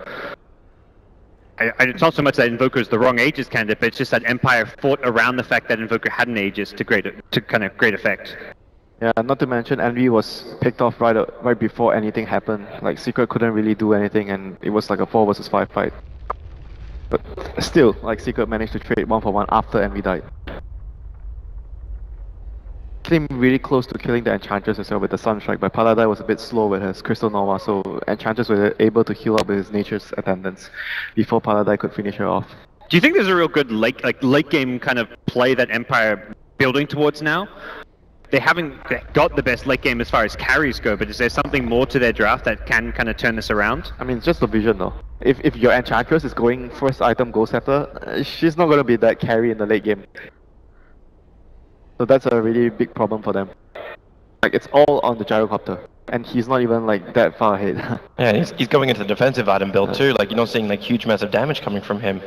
it's not so much that Invoker is the wrong Aegis candidate, but it's just that Empire fought around the fact that Invoker had an Aegis to kind of great effect. Yeah, not to mention Envy was picked off right before anything happened. Like, Secret couldn't really do anything and it was like a 4 versus 5 fight. But still, like, Secret managed to trade 1-for-1 after Envy died. Came really close to killing the Enchantress as well with the Sunstrike, but PieLieDie was a bit slow with his Crystal Nova, so Enchantress was able to heal up with his Nature's Attendance before PieLieDie could finish her off. Do you think there's a real good late game kind of play that Empire building towards now? They haven't got the best late game as far as carries go, but is there something more to their draft that can kind of turn this around? I mean, it's just the vision though. If your Enchantress is going first item Ghost Scepter, she's not going to be that carry in the late game. So that's a really big problem for them. Like, it's all on the Gyrocopter, and he's not even like that far ahead. Yeah, he's going into the defensive item build too, like you're not seeing like huge amounts of damage coming from him.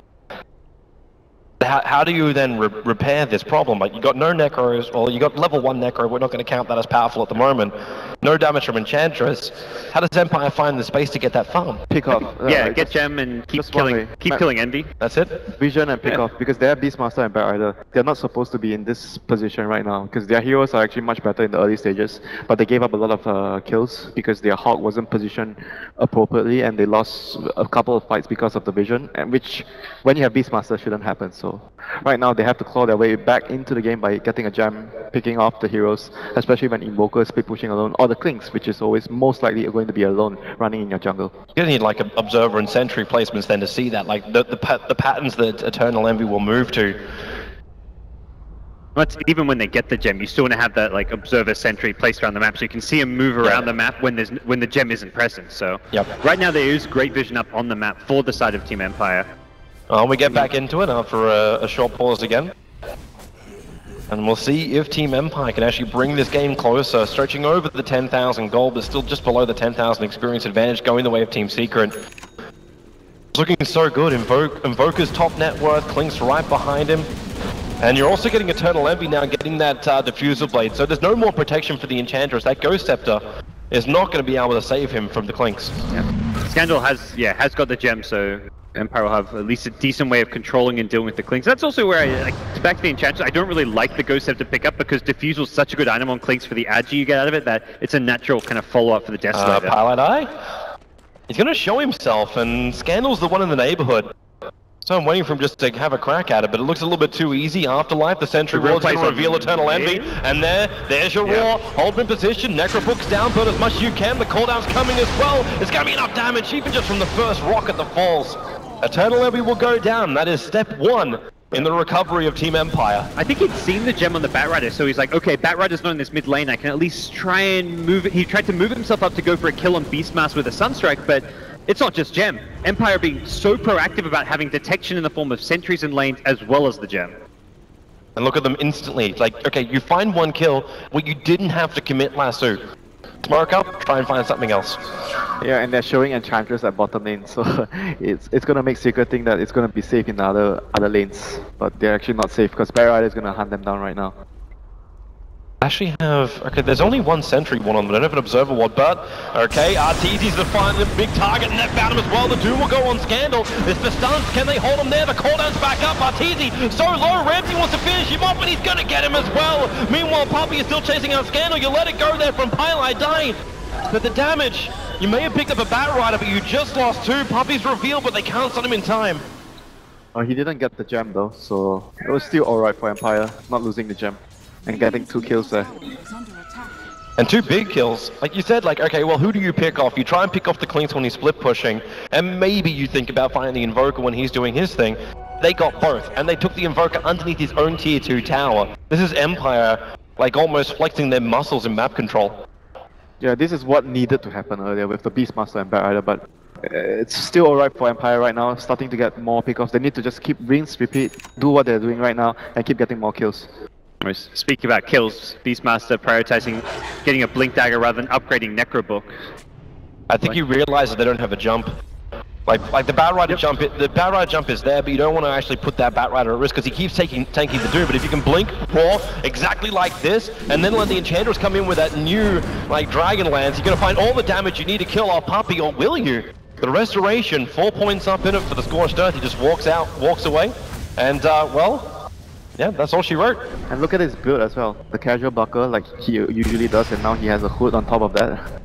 How do you then repair this problem? Like, you got no Necros, or you got level 1 Necro, we're not going to count that as powerful at the moment. No damage from Enchantress. How does Empire find the space to get that farm? Pick off. Yeah, get Gem and keep killing Envy. That's it. Vision and pick off, because they're Beastmaster and Batrider. They're not supposed to be in this position right now, because their heroes are actually much better in the early stages, but they gave up a lot of kills because their Hawk wasn't positioned appropriately, and they lost a couple of fights because of the Vision, and which, when you have Beastmaster, shouldn't happen. So right now they have to claw their way back into the game by getting a Gem, picking off the heroes, especially when Invoker is split pushing alone, or the Clinkz, which is always most likely going to be alone running in your jungle. You're going to need like observer and sentry placements then to see that, like the patterns that Eternal Envy will move to. But even when they get the Gem, you still want to have that like observer sentry placed around the map, so you can see him move around the map when the Gem isn't present. So right now there is great vision up on the map for the side of Team Empire. Well, we get back into it after a short pause again. And we'll see if Team Empire can actually bring this game closer, stretching over the 10,000 gold, but still just below the 10,000 experience advantage, going the way of Team Secret. It's looking so good. Invoker's top net worth, Clinkz right behind him. And you're also getting Eternal Envy now, getting that Diffuser Blade, so there's no more protection for the Enchantress. That Ghost Scepter is not going to be able to save him from the Clinkz. Yeah. Scandal has got the Gem, so... Empire will have at least a decent way of controlling and dealing with the Clinkz. That's also where I, back to the Enchantress, I don't really like the Ghost Scepter to pick up because Diffusal is such a good item on Clinkz for the agi you get out of it that it's a natural kind of follow-up for the Desolator. PieLieDie? He's going to show himself, and Scandal's the one in the neighborhood. So I'm waiting for him just to have a crack at it, but it looks a little bit too easy. Afterlife, the Sentry Ward's going to reveal Eternal Envy, and there's your roar. Hold in position, Necrobook's down, burn as much as you can. The cooldown's coming as well. It's going to be enough damage, even just from the first rocket that falls. Eternal Envy will go down. That is step 1 in the recovery of Team Empire. I think he'd seen the Gem on the Batrider, so he's like, okay, Batrider's not in this mid lane, I can at least try and move it. He tried to move himself up to go for a kill on Beastmaster with a Sunstrike, but it's not just Gem. Empire being so proactive about having detection in the form of sentries and lanes as well as the Gem. And look at them instantly. It's like, okay, you find one kill where you didn't have to commit lasso. Mark up, try and find something else. Yeah, and they're showing Enchantress at bottom lane, so it's gonna make Secret think that it's gonna be safe in the other lanes, but they're actually not safe because Batrider is gonna hunt them down right now. Actually have, okay, there's only one sentry one on them, I don't have an observer one, but okay, Arteezy's the final big target, and that found him as well. The Doom will go on Scandal. It's the stuns, can they hold him there? The cooldown's back up. Arteezy so low, Ramsey wants to finish him off, but he's gonna get him as well. Meanwhile, Puppey is still chasing out Scandal. You let it go there from PieLieDie. But the damage, you may have picked up a Batrider, but you just lost two. Puppey's revealed, but they can't stun him in time. Oh, he didn't get the gem though, so it was still alright for Empire, not losing the gem and getting two kills there. And two big kills. Like you said, like, okay, well, who do you pick off? You try and pick off the Clinkz when he's split pushing, and maybe you think about finding the Invoker when he's doing his thing. They got both, and they took the Invoker underneath his own tier 2 tower. This is Empire, like, almost flexing their muscles in map control. Yeah, this is what needed to happen earlier with the Beastmaster and Batrider, but it's still alright for Empire right now, starting to get more pickoffs. They need to just keep rinse, repeat, do what they're doing right now, and keep getting more kills. Speaking about kills, Beastmaster prioritizing getting a Blink Dagger rather than upgrading Necrobook. I think you realize that they don't have a jump. Like the Batrider jump, the Batrider jump is there, but you don't want to actually put that Batrider at risk because he keeps tanking the Doom. But if you can blink, roar, exactly like this, and then let the Enchantress come in with that new like Dragon Lance, you're gonna find all the damage you need to kill our Puppey, or will you? The Restoration, 4 points up in it for the Scorched Earth. He just walks out, walks away, and well. Yeah, that's all she wrote. And look at his build as well. The casual buckler, like he usually does, and now he has a hood on top of that.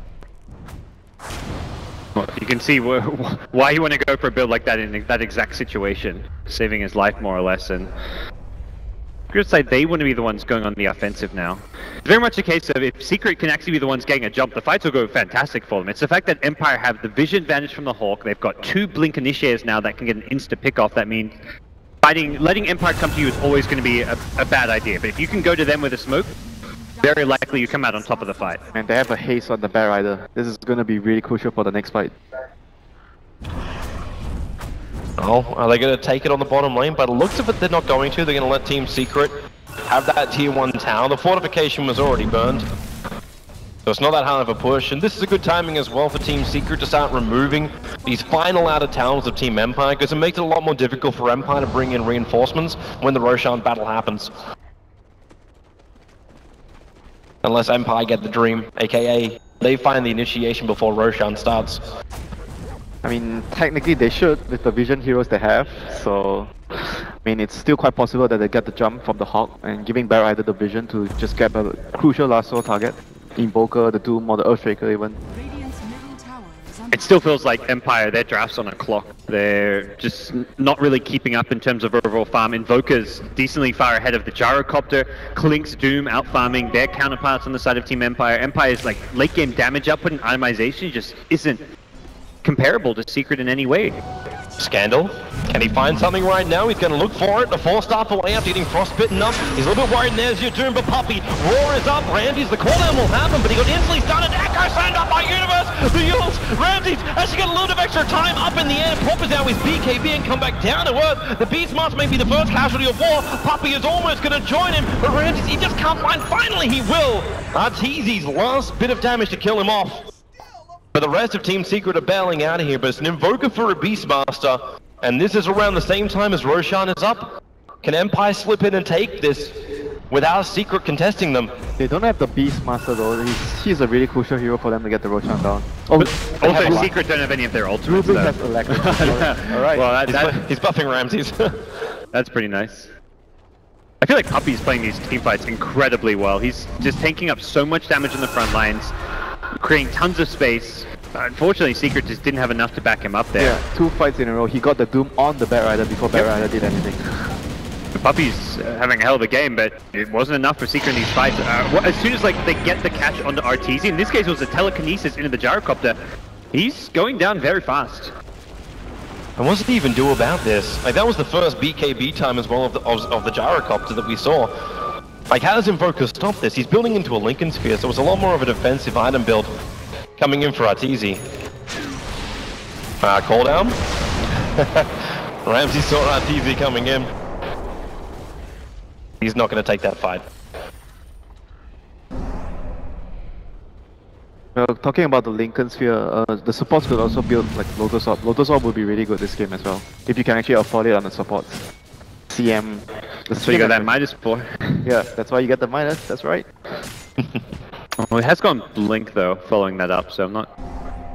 Well, you can see why you want to go for a build like that in that exact situation. Saving his life, more or less, and... Good side, they want to be the ones going on the offensive now. It's very much a case of if Secret can actually be the ones getting a jump, the fights will go fantastic for them. It's the fact that Empire have the vision advantage from the Hawk. They've got two Blink Initiators now that can get an insta pick-off. That means... letting Empire come to you is always going to be a bad idea, but if you can go to them with a smoke, very likely you come out on top of the fight. And they have a haste on the Batrider. This is going to be really crucial for the next fight. Oh, are they going to take it on the bottom lane? By the looks of it, they're not going to. They're going to let Team Secret have that tier 1 tower. The fortification was already burned, so it's not that hard of a push, and this is a good timing as well for Team Secret to start removing these final outer towers of Team Empire, because it makes it a lot more difficult for Empire to bring in reinforcements when the Roshan battle happens. Unless Empire get the dream, aka they find the initiation before Roshan starts. I mean, technically they should, with the vision heroes they have, so... I mean, it's still quite possible that they get the jump from the Hawk, and giving Batrider the vision to just get a crucial lasso target. Invoker, the Doom, or the Earthshaker even. It still feels like Empire, their draft's on a clock. They're just not really keeping up in terms of overall farm. Invoker's decently far ahead of the Gyrocopter. Clinkz, Doom out farming their counterparts on the side of Team Empire. Empire's like late game damage output and itemization just isn't comparable to Secret in any way. Scandal, can he find something right now? He's going to look for it. The 4-star away after getting frostbitten up. He's a little bit worried. There's your Doom, but Puppey. Roar is up. Ramses, the cooldown will happen, but he got instantly started. Echo signed up by Universe. The Yules, Ramses actually got a little bit of extra time up in the air. Poppers out his BKB and come back down to earth. The Beastmaster may be the first casualty of war. Puppey is almost going to join him, but Ramses, he just can't find. Finally, he will. Arteezy's last bit of damage to kill him off. But the rest of Team Secret are bailing out of here, but it's an Invoker for a Beastmaster, and this is around the same time as Roshan is up. Can Empire slip in and take this without Secret contesting them? They don't have the Beastmaster though, he's a really crucial hero for them to get the Roshan down. Oh, also Secret don't have any of their ultimates though. Alright, well, he's buffing Ramses. That's pretty nice. I feel like Puppey's playing these teamfights incredibly well. He's just tanking up so much damage in the front lines, creating tons of space. Unfortunately, Secret just didn't have enough to back him up there. Yeah, two fights in a row. He got the Doom on the Batrider before Batrider did anything. The Puppey's having a hell of a game, but it wasn't enough for Secret in these fights. As soon as they get the catch onto Arteezy, in this case it was a telekinesis into the Gyrocopter, he's going down very fast. And what did he even do about this? Like, that was the first BKB time as well of the Gyrocopter that we saw. Like, how does Invoker stop this? He's building into a Lincoln Sphere, so it's a lot more of a defensive item build coming in for Arteezy. Call down. Ramsey saw Arteezy coming in. He's not going to take that fight. Well, talking about the Lincoln Sphere, the supports could also build like Lotus Orb. Lotus Orb would be really good this game as well, if you can actually afford it on the supports. CM. So you got that -4. Yeah, that's why you get the minus, that's right. Well, it has gone Blink though, following that up, so I'm not...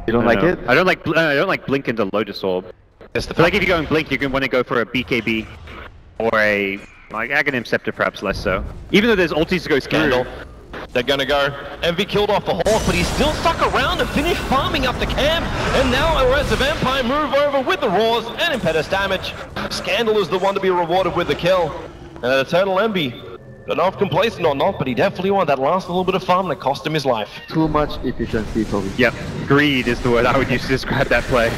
You don't like it? I don't like Blink into Lotus Orb. It's like if you're going Blink, you're going to want to go for a BKB, or a... like Aghanim Scepter perhaps less so. Even though there's ultis to go Scandal. They're gonna go. Envy killed off the Hawk, but he's still stuck around to finish farming up the camp. And now Aggressive Empire move over with the Roars and impetus damage. Scandal is the one to be rewarded with the kill. And Eternal Envy, don't know if complacent or not, but he definitely wanted that last little bit of farm that cost him his life. Too much efficiency, Toby. Yep, greed is the word I would use to describe that play.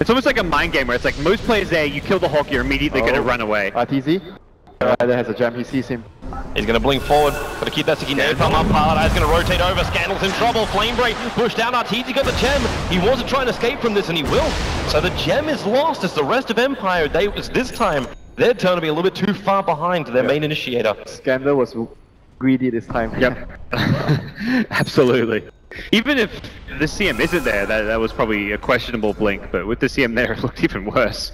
It's almost like a mind game where it's like most players there, you kill the Hawk, you're immediately gonna run away. Arteezy? Batrider has a jam, he sees him. He's going to blink forward, got to keep that sticky nade thumb up. PieLieDie's going to rotate over, Scandal's in trouble, Flame Break pushed down, Arteezy got the gem. He wants to try and escape from this, and he will. So the gem is lost as the rest of Empire, they was this time their turn to be a little bit too far behind their main initiator. Scandal was greedy this time. Yep. Absolutely. Even if the CM isn't there, that was probably a questionable blink, but with the CM there it looked even worse.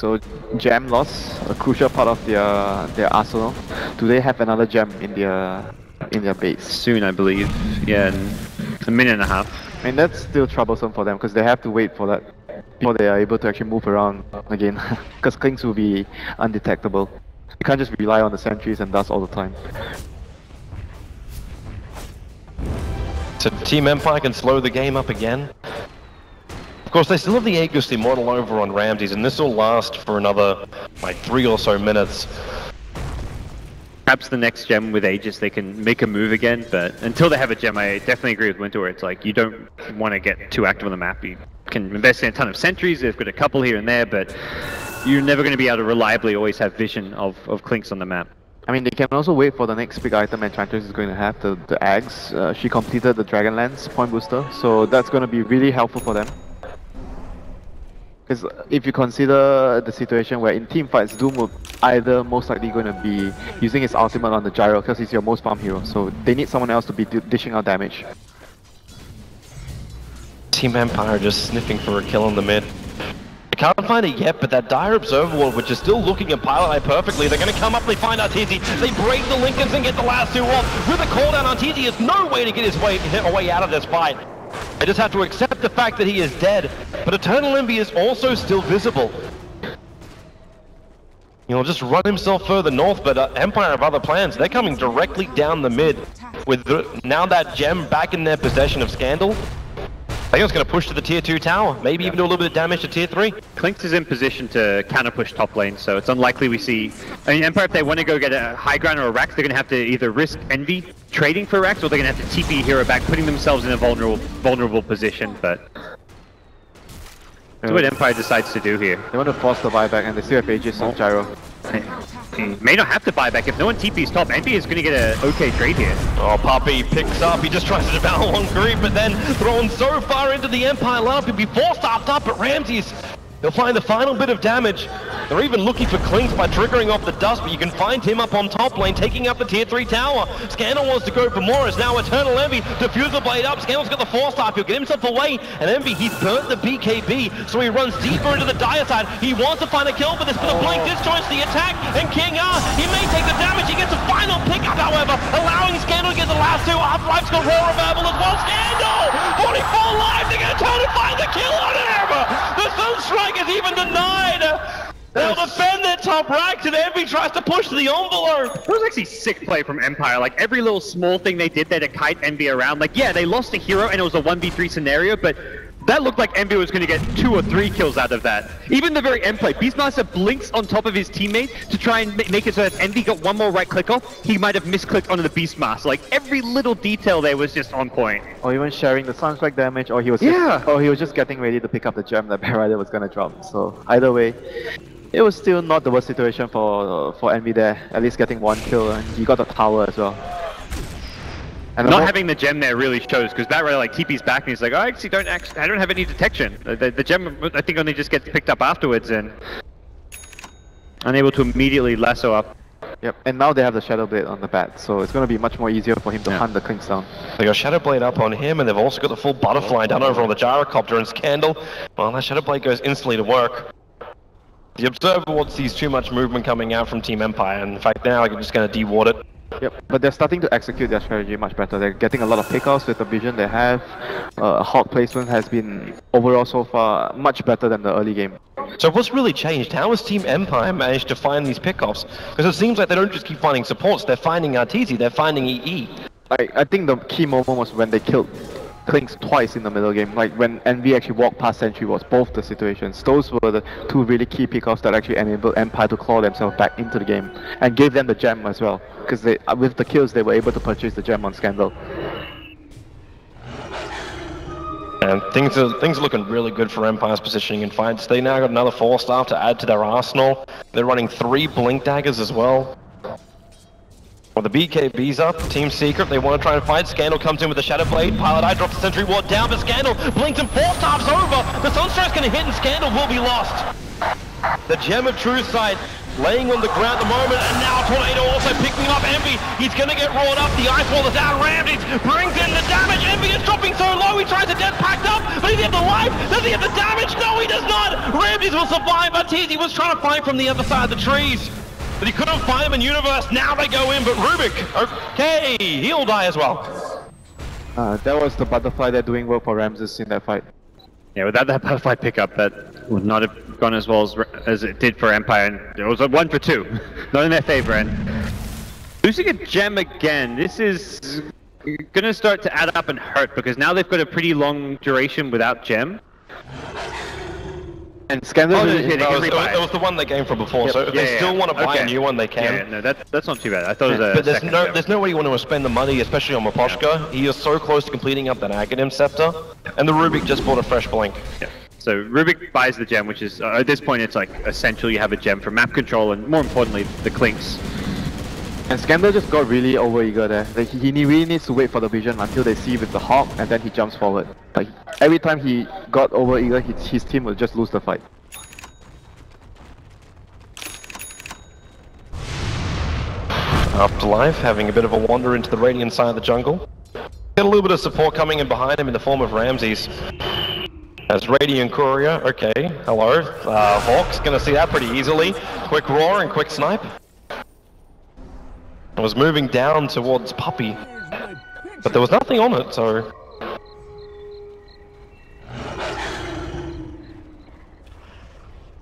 So gem loss, a crucial part of their arsenal. Do they have another gem in their base? Soon, I believe. Yeah, in a minute and a half. And that's still troublesome for them because they have to wait for that before they are able to actually move around again. Because Clinkz will be undetectable. You can't just rely on the sentries and dust all the time. So Team Empire can slow the game up again. Of course, they still have the Aegis Immortal over on Ramses, and this will last for another, like, 3 or so minutes. Perhaps the next gem with Aegis, they can make a move again, but until they have a gem, I definitely agree with Winter, where it's like, you don't want to get too active on the map. You can invest in a ton of sentries, they've got a couple here and there, but you're never going to be able to reliably always have vision of Clinkz on the map. I mean, they can also wait for the next big item Enchantress is going to have, the Ags. She completed the Dragonlance point booster, so that's going to be really helpful for them. Because if you consider the situation where in teamfights, Doom will either most likely going to be using his ultimate on the Gyro because he's your most farm hero, so they need someone else to be dishing out damage. Team Empire just sniffing for a kill in the mid. They can't find it yet, but that Dire Observer Ward, which is still looking at PieLieDie perfectly, they're going to come up, they find Arteezy, they break the Lincolns and get the last two off. With a call down, Arteezy has no way to get his way out of this fight. They just have to accept the fact that he is dead, but Eternal Envy is also still visible. He'll just run himself further north, but Empire have other plans. They're coming directly down the mid with now that gem back in their possession of Scandal. I think it's going to push to the tier 2 tower, maybe even do a little bit of damage to tier 3. Clinkz is in position to counter push top lane, so it's unlikely we see... I mean, Empire, if they want to go get a high ground or a Rax, they're going to have to either risk Envy trading for Rax, or they're going to have to TP hero back, putting themselves in a vulnerable position, but... That's what Empire decides to do here. They want to force the buyback, and they still have Aegis on Gyro. May not have to buy back. If no one TP's top, Envy is going to get an okay trade here. Oh, Puppey picks up. He just tries to devour one creep, but then thrown so far into the Empire lineup, he'd be forced up top at Ramses. They'll find the final bit of damage. They're even looking for Clinkz by triggering off the dust, but you can find him up on top lane, taking up the tier 3 tower. Scandal wants to go for more, as now Eternal Envy, Diffuser Blade up, Scandal's got the 4-star, he'll get himself away, and Envy, he's burnt the BKB, so he runs deeper into the dire side. He wants to find a kill, but there's been a blink, this joins the attack, and King R, he may take the damage, he gets a final pickup, however, allowing Scandal to get the last two. Afterlife's got Raw Revival as well. Scandal! 44 lives, they're going to try to find the kill on him! The Sunstrike is even denied! They'll defend their top rack and Envy tries to push the envelope! That was actually sick play from Empire, like every little small thing they did there to kite Envy around, like yeah, they lost a hero and it was a 1v3 scenario, but that looked like Envy was going to get 2 or 3 kills out of that. Even the very end play, Beastmaster blinks on top of his teammate to try and make it so that if Envy got one more right click off, he might have misclicked onto the Beastmaster. Like every little detail there was just on point. Or even sharing the Sunstrike damage, or he was just getting ready to pick up the gem that Batrider was going to drop. So either way, it was still not the worst situation for Envy there. At least getting 1 kill, and he got the tower as well. And not having the gem there really shows, because Batrider like TP's back and he's like, oh, I don't have any detection. The gem I think only just gets picked up afterwards and unable to immediately lasso up. Yep, and now they have the Shadow Blade on the bat, so it's going to be much more easier for him to hunt the Clinkz down. They got Shadow Blade up on him, and they've also got the full Butterfly down over on the Gyrocopter and Scandal. Well, that Shadow Blade goes instantly to work. The Observer Ward sees too much movement coming out from Team Empire, and in fact now they're just going to de-ward it. Yep, but they're starting to execute their strategy much better. They're getting a lot of pickoffs with the vision they have. Hawk placement has been overall so far much better than the early game. So what's really changed? How has Team Empire managed to find these pickoffs? Because it seems like they don't just keep finding supports, they're finding Arteezy, they're finding EE. Like, I think the key moment was when they killed Clinkz twice in the middle game, like when Envy actually walked past Sentry was both the situations. Those were the two really key pickoffs that actually enabled Empire to claw themselves back into the game and gave them the gem as well, because they, with the kills they were able to purchase the gem on Scandal. And things are looking really good for Empire's positioning in fights. They now got another 4-star to add to their arsenal. They're running 3 Blink Daggers as well. Well, the BKB's up, Team Secret, they want to try and fight. Scandal comes in with the Shadow Blade, PieLieDie drops the Sentry Ward down, but Scandal blinks and 4-stars over! The Sunstrike's going to hit and Scandal will be lost! The Gem of True Sight laying on the ground at the moment, and now Tornado also picking up Envy. He's going to get rolled up, the Ice Wall is down, Ramses brings in the damage, Envy is dropping so low, he tries to get packed up, but he's got the life, does he have the damage? No, he does not! Ramses will survive, Arteezy was trying to fight from the other side of the trees. But he couldn't find them in Universe, now they go in, but Rubick, okay, he'll die as well. That was the butterfly there doing well for Ramses in that fight. Yeah, without that butterfly pickup, that would not have gone as well as it did for Empire, and it was a 1 for 2, not in their favor, and losing a gem again, this is gonna start to add up and hurt, because now they've got a pretty long duration without gem. And Scandal it was the one they came from before, yep. So if they still want to buy a new one, they can. Yeah, no, that's not too bad. I thought it was a But there's no way you want to spend the money, especially on Miposhka. Yeah. He is so close to completing up that Aghanim Scepter, and the Rubick just bought a fresh blink. Yeah. So Rubick buys the gem, which is, at this point, it's like essential you have a gem for map control, and more importantly, the Clinkz. And Scandal just got really over-eager there. Like, he really needs to wait for the vision until they see with the hawk, and then he jumps forward. Like, every time he got over-eager, his team would just lose the fight. Afterlife having a bit of a wander into the Radiant side of the jungle. Got a little bit of support coming in behind him in the form of Ramses. As Radiant Courier, okay, hello. Hawk's gonna see that pretty easily. Quick roar and quick snipe. It was moving down towards Puppey, but there was nothing on it, so...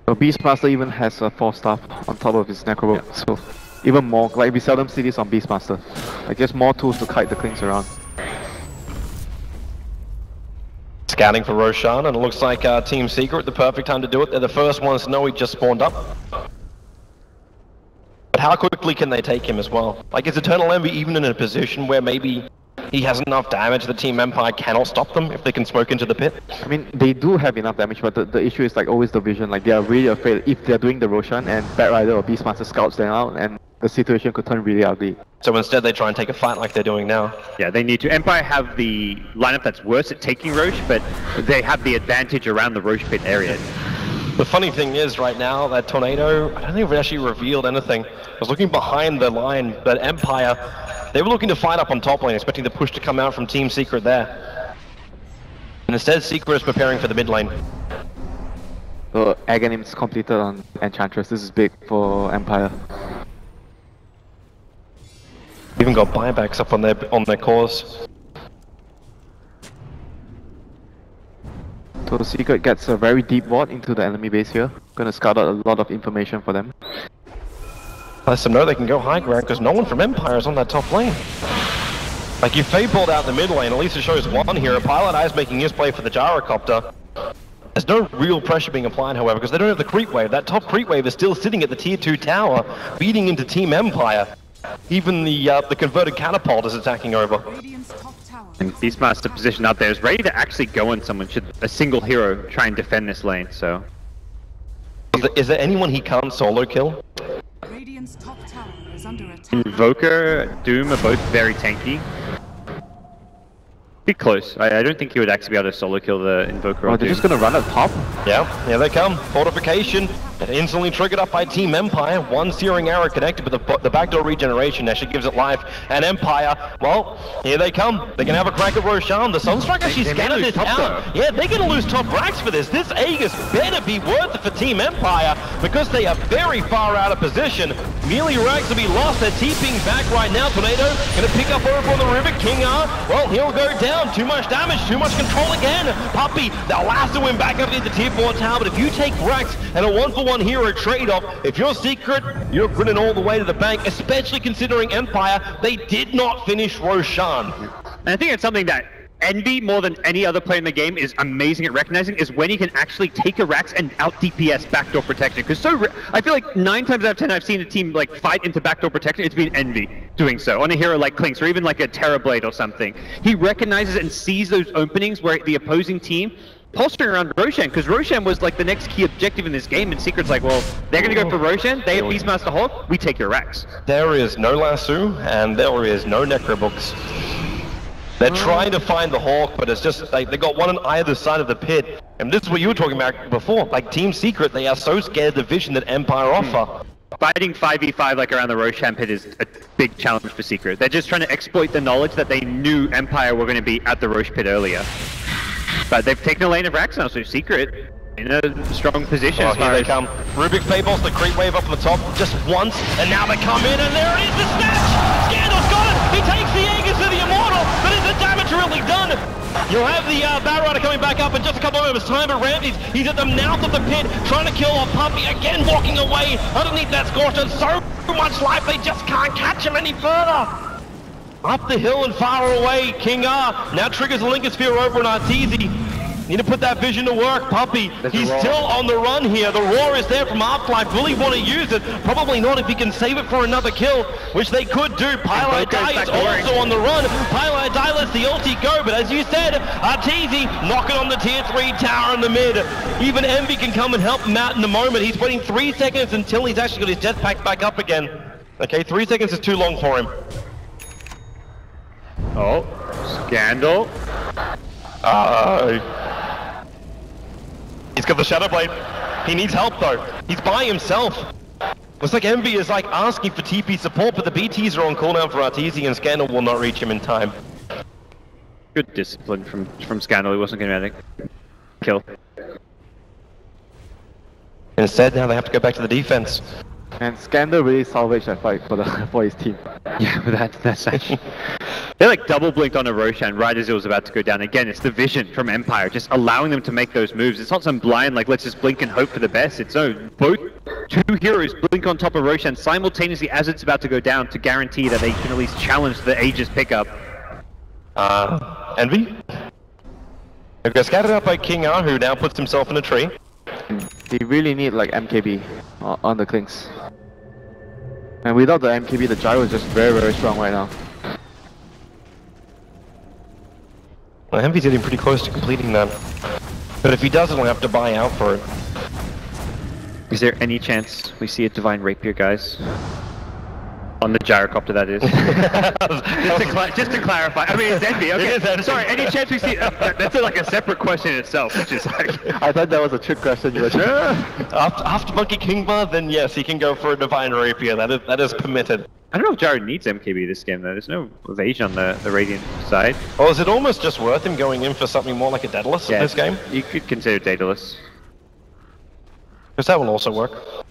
Well, Beastmaster even has a 4-star on top of his Necrobolt, so even more, like we seldom see this on Beastmaster. Like, just more tools to kite the Clinkz around. Scouting for Roshan, and it looks like Team Secret, the perfect time to do it. They're the first ones to know he just spawned up. But how quickly can they take him as well? Like, is Eternal Envy even in a position where maybe he has enough damage that Team Empire cannot stop them if they can smoke into the pit? I mean, they do have enough damage, but the issue is like always the vision. Like, they are really afraid if they're doing the Roshan and Batrider or Beastmaster scouts them out, and the situation could turn really ugly. So instead they try and take a fight like they're doing now. Yeah, they need to. Empire have the lineup that's worse at taking Roche, but they have the advantage around the Roche pit area. The funny thing is, right now, that Tornado, I don't think we've actually revealed anything. I was looking behind the line, but Empire, they were looking to fight up on top lane, expecting the push to come out from Team Secret there. And instead, Secret is preparing for the mid lane. Oh, Aghanim's completed on Enchantress. This is big for Empire. Even got buybacks up on their cores. So Secret gets a very deep ward into the enemy base here. Gonna scout out a lot of information for them. Let them know they can go high ground because no one from Empire is on that top lane. Like, you fade-balled out the mid lane, at least it shows one here. PieLieDie is making his play for the Gyrocopter. There's no real pressure being applied, however, because they don't have the creep wave. That top creep wave is still sitting at the tier 2 tower, beating into Team Empire. Even the converted catapult is attacking over. And Beastmaster position out there is ready to actually go on someone, should a single hero try and defend this lane, so... Is there anyone he can't solo kill? Radiant's top tower is under attack. Invoker, Doom are both very tanky. Be close. I don't think he would actually be able to solo kill the Invoker. Oh, they're just gonna run at top? Yeah, here they come. Fortification. Instantly triggered up by Team Empire. One Searing Arrow connected, but the backdoor regeneration actually gives it life. And Empire, well, here they come. They're gonna have a crack at Roshan. The Sunstrike actually scattered it out. Yeah, they're gonna lose top racks for this. This Aegis better be worth it for Team Empire. because they are very far out of position. Mealy Rags will be lost. They're TPing back right now. Tornado gonna pick up over on the Rubick. King R, well, he'll go down. Too much damage, too much control again. Puppey, they'll lasso him back up into tier 4 tower. But if you take Rags and a 1-for-1 hero trade-off, if you're Secret, you're grinning all the way to the bank, especially considering Empire, they did not finish Roshan. And I think it's something that Envy, more than any other player in the game, is amazing at recognizing, is when you can actually take a Rax and out DPS backdoor protection. Because I feel like 9 times out of 10 I've seen a team like fight into backdoor protection. It's been Envy doing so on a hero like Clinkz or even like a Terrorblade or something. He recognizes and sees those openings where the opposing team posturing around Roshan, because Roshan was like the next key objective in this game, and Secret's like, well, they're gonna go for Roshan, they have Beastmaster Hulk, we take your Rax. There is no lasso and there is no Necrobooks. They're trying to find the Hawk, but it's just like they got one on either side of the pit. And this is what you were talking about before. Like Team Secret, they are so scared of the vision that Empire offer. Fighting 5v5 like around the Roshan pit is a big challenge for Secret. They're just trying to exploit the knowledge that they knew Empire were going to be at the Rosh pit earlier. But they've taken a lane of Rax now, so Secret in a strong position. Oh, here they come. Rubick Fables, the creep wave up on the top just once, and now they come in, and there it is, the snatch! Scandal's got it! He takes the Aegis of the Immortal, but is the damage really done? You'll have the Batrider coming back up in just a couple of moments' time, but Ramses, he's at the mouth of the pit, trying to kill a Puppey, again walking away underneath that Scorch, and so much life, they just can't catch him any further! Up the hill and far away, King R now triggers the Linker Sphere over on Arteezy. Need to put that vision to work. Puppey, he's still on the run here. The roar is there from Afterlife. Will he want to use it? Probably not if he can save it for another kill, which they could do. PieLieDie is also on the run. PieLieDie lets the ulti go, but as you said, Arteezy knocking on the tier 3 tower in the mid. Even Envy can come and help him out in the moment. He's waiting 3 seconds until he's actually got his jetpack back up again. Okay, 3 seconds is too long for him. Oh, Scandal. He's got the Shadow Blade. He needs help though. He's by himself. Looks like Envy is like asking for TP support, but the BTs are on cooldown for Arteezy and Scandal will not reach him in time. Good discipline from Scandal. He wasn't gonna kill. Instead, now they have to go back to the defense. And Scandal really salvaged that fight for his team. Yeah, that's actually... They like double blinked on a Roshan right as it was about to go down. Again, it's the vision from Empire, just allowing them to make those moves. It's not some blind, like, let's just blink and hope for the best. It's no, both two heroes blink on top of Roshan simultaneously as it's about to go down to guarantee that they can at least challenge the Aegis pickup. Envy? They got scattered out by King R, who now puts himself in a tree. They really need, like, MKB on the Clinkz. And without the MKB, the Gyro is just very, very strong right now. Well, Envy's getting pretty close to completing that. But if he doesn't, we'll have to buy out for it. Is there any chance we see a Divine Rapier, guys? On the Gyrocopter, that is. just to clarify. I mean, it's Envy, okay. It is Envy. Sorry, any chance we see... that's like a separate question in itself, which is like... I thought that was a trick question. You were sure. After Monkey Kingma, then yes, he can go for a Divine Rapier. That is permitted. I don't know if Jared needs MKB this game though, there's no evasion on the Radiant side. Or is it almost just worth him going in for something more like a Daedalus in this game? You could consider Daedalus. Because that will also work.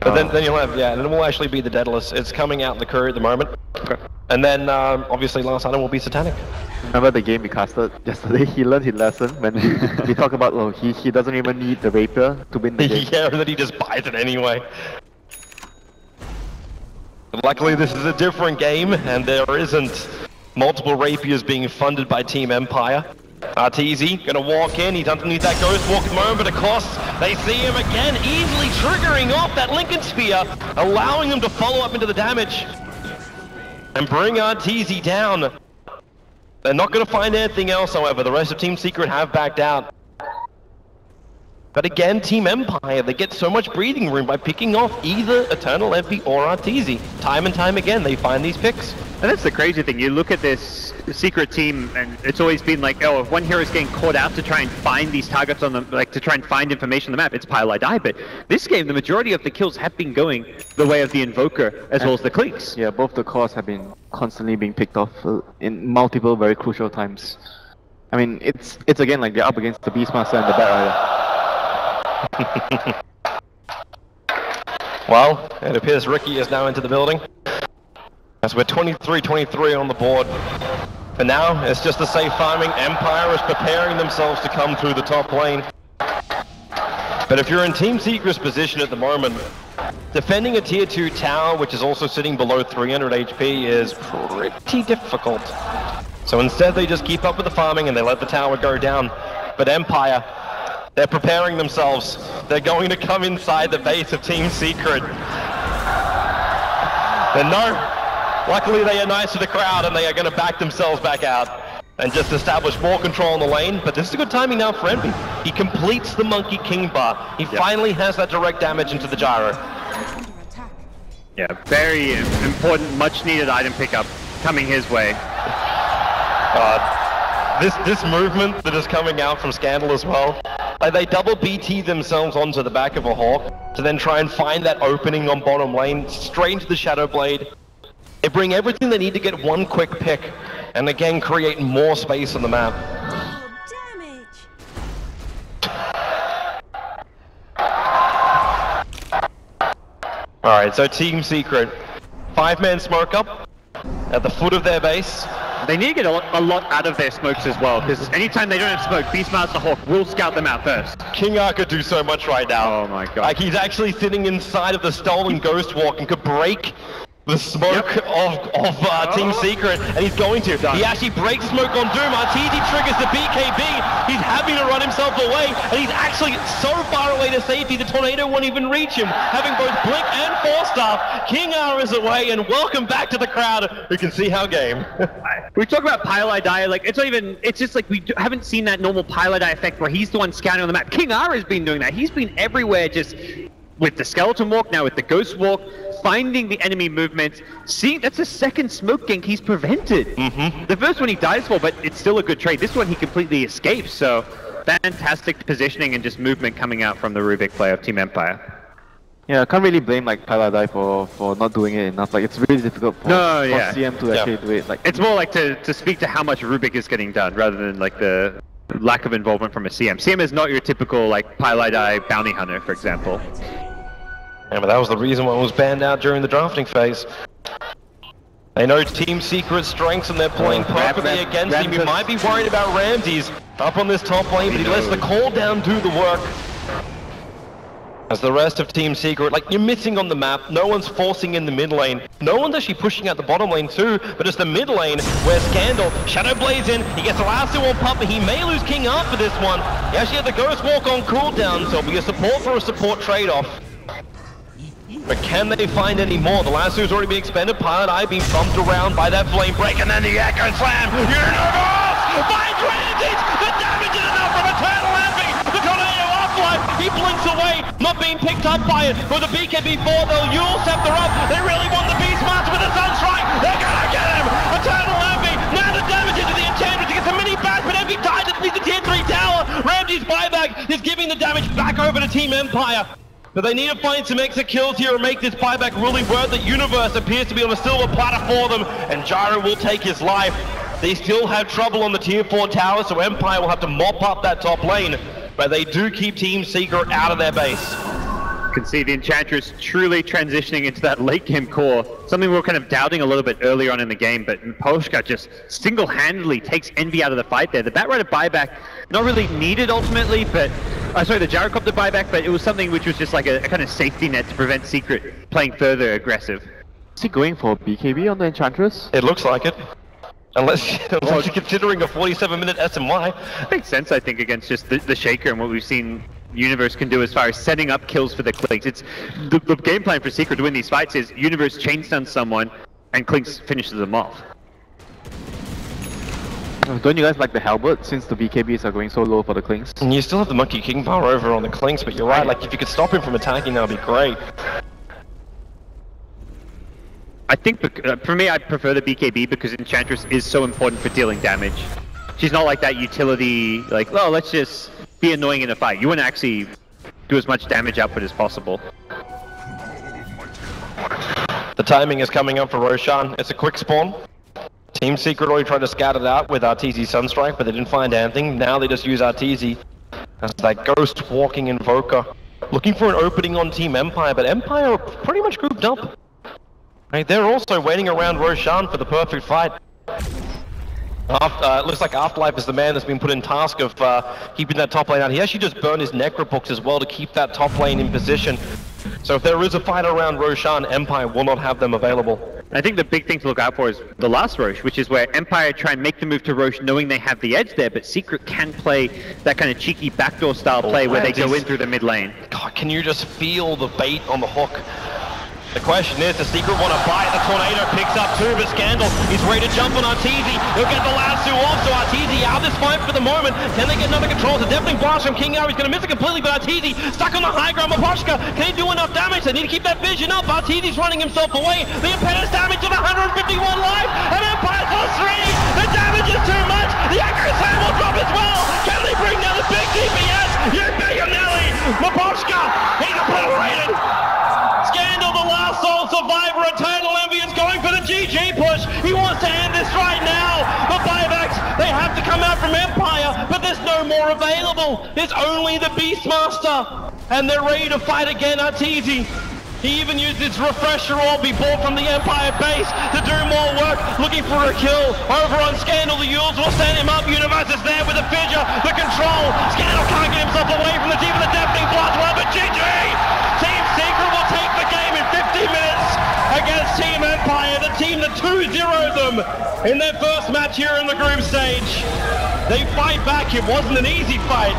But then you'll have, and it will actually be the Daedalus. It's coming out in the courier at the moment. Okay. And then, obviously, last item will be Satanic. Remember the game we casted yesterday? He learned his lesson when we talk about, oh, he doesn't even need the Rapier to win the game. Yeah, and then he just buys it anyway. Luckily, this is a different game, and there isn't multiple Rapiers being funded by Team Empire. Arteezy gonna walk in, he doesn't need that Ghost Walk at the moment, but it costs. They see him again, easily triggering off that Lincoln Sphere, allowing him to follow up into the damage and bring Arteezy down. They're not gonna find anything else, however. The rest of Team Secret have backed out. But again, Team Empire, they get so much breathing room by picking off either Eternal Envy or Arteezy. Time and time again, they find these picks. And that's the crazy thing. You look at this Secret team, and it's always been like, oh, if one hero is getting caught out to try and find these targets on them, like to try and find information on the map, it's PieLieDie. But this game, the majority of the kills have been going the way of the Invoker as well as the Clinkz. Yeah, both the cores have been constantly being picked off in multiple very crucial times. I mean, it's again like they're up against the Beastmaster and the Batrider. Well, it appears Ricky is now into the building. As we're 23-23 on the board. For now, it's just a safe farming. Empire is preparing themselves to come through the top lane. But if you're in Team Secret's position at the moment, defending a tier 2 tower, which is also sitting below 300 HP, is pretty difficult. So instead they just keep up with the farming and they let the tower go down. But Empire, they're preparing themselves. They're going to come inside the base of Team Secret. And no, luckily they are nice to the crowd and they are going to back themselves back out and just establish more control in the lane. But this is a good timing now for Envy. He completes the Monkey King bar. He finally has that direct damage into the Gyro. Yeah, very important, much needed item pickup coming his way. This movement that is coming out from Scandal as well. Like they double BT themselves onto the back of a Hawk to then try and find that opening on bottom lane, straight into the Shadow Blade. They bring everything they need to get one quick pick, and again create more space on the map. Alright, so Team Secret. 5-man smoke up at the foot of their base. They need to get a lot out of their smokes as well, because anytime they don't have smoke, Beastmaster Hawk will scout them out first. King R could do so much right now. Oh my god. Like, he's actually sitting inside of the stolen Ghost Walk and could break the smoke of Team Secret, and he's going to. He actually breaks smoke on Doom. Arteezy triggers the BKB. He's happy to run himself away, and he's actually so far away to safety, the tornado won't even reach him. Having both Blink and 4-staff, King R is away, and welcome back to the crowd who can see how game. We talk about PieLieDie, like, it's not even, it's just like we haven't seen that normal PieLieDie effect where he's the one scouting on the map. King R has been doing that. He's been everywhere, just with the Skeleton Walk, now with the Ghost Walk, finding the enemy movement. See, that's the second smoke gank he's prevented. The first one he dies for, but it's still a good trade. This one he completely escapes, so fantastic positioning and just movement coming out from the Rubick player of Team Empire. Yeah, I can't really blame like PieLieDie for not doing it enough. Like, it's really difficult for CM to actually do it. Like, it's more like to speak to how much Rubick is getting done rather than like the lack of involvement from a CM. CM is not your typical like PieLieDie bounty hunter, for example. Yeah, but that was the reason why it was banned out during the drafting phase. They know Team Secret's strengths and they're playing perfectly against him. You might be worried about Ramses up on this top lane, but he lets the call down do the work. As the rest of Team Secret, like, you're missing on the map, no one's forcing in the mid lane, no one's actually pushing out the bottom lane too, but it's the mid lane where Scandal, Shadow Blaze in, he gets the last two on Puppey, he may lose King R for this one. He actually had the Ghost Walk on cooldown, so it'll be a support for a support trade-off. But can they find any more? The last two's already been expended. PieLieDie being bumped around by that flame break, and then the Echo Slam. Universe finds Ramses! The damage is enough from Eternal Envy! The tornado offline! He blinks away, not being picked up by it. For the BKB4, they'll Yule Scepter up. They really want the Beastmaster with a Sunstrike. They're gonna get him! Eternal Envy! Now the damage into the Enchantress. He gets a mini bash, but Envy dies at the tier 3 tower. Ramses' buyback is giving the damage back over to Team Empire. But they need to find some extra kills here and make this buyback really worth it. Universe appears to be on a silver platter for them, and Gyro will take his life. They still have trouble on the tier 4 tower, so Empire will have to mop up that top lane. But they do keep Team Secret out of their base. You can see the Enchantress truly transitioning into that late game core. Something we were kind of doubting a little bit earlier on in the game, but Miposhka just single-handedly takes Envy out of the fight there. The Batrider buyback, not really needed ultimately, but the Gyrocopter buyback, but it was something which was just like a kind of safety net to prevent Secret playing further aggressive. Is he going for BKB on the Enchantress? It looks like it. Unless you're considering a 47-minute SMY. Makes sense, I think, against just the Shaker and what we've seen Universe can do as far as setting up kills for the Clinkz. It's the game plan for Secret to win these fights is Universe chains down someone and Clinkz finishes them off. Don't you guys like the Halberd, since the BKBs are going so low for the Clinkz? And you still have the Monkey King bar over on the Clinkz, but you're right, like, if you could stop him from attacking, that would be great. I think, for me, I prefer the BKB because Enchantress is so important for dealing damage. She's not like that utility, like, well, let's just be annoying in a fight. You want to actually do as much damage output as possible. The timing is coming up for Roshan. It's a quick spawn. Team Secret already tried to scout it out with Arteezy Sunstrike, but they didn't find anything. Now they just use Arteezy as that Ghost Walking Invoker. looking for an opening on Team Empire, but Empire are pretty much grouped up. Right, they're also waiting around Roshan for the perfect fight. It looks like Afterlife is the man that's been put in task of keeping that top lane out. He actually just burned his Necrobox as well to keep that top lane in position. So if there is a fight around Roshan, Empire will not have them available. I think the big thing to look out for is the last Roche, which is where Empire try and make the move to Roche knowing they have the edge there, but Secret can play that kind of cheeky backdoor style play where they go in through the mid lane. God, can you just feel the bait on the hook? The question is, does Secret want to buy it? The Tornado picks up two, but Scandal is ready to jump on Arteezy. He'll get the last two off, so Arteezy out of this fight for the moment. Can they get another control? It's a deafening blast from King R. He's going to miss it completely, but Arteezy stuck on the high ground. Miposhka, can he do enough damage? They need to keep that vision up. Arteezy's running himself away. The impetus damage of 151 life, and Empire's lost three. The damage is too much. The accuracy will drop as well. Can they bring down the big DPS? You big Nelly. Miposhka, he's obliterated. Scandal, the last soul survivor. Eternal Envy is going for the GG push. He wants to end this right now. The buybacks, they have to come out from Empire, but there's no more available. There's only the Beastmaster, and they're ready to fight again. Arteezy, he even used his refresher orb he bought from the Empire base to do more work, looking for a kill. Over on Scandal, the Yules will send him up. Universe is there with the fidget, the control. Scandal can't get himself away from the team of the Deafening Blast. Well, but GG! Against Team Empire, the team that 2-0'd them in their first match here in the group stage. They fight back. It wasn't an easy fight,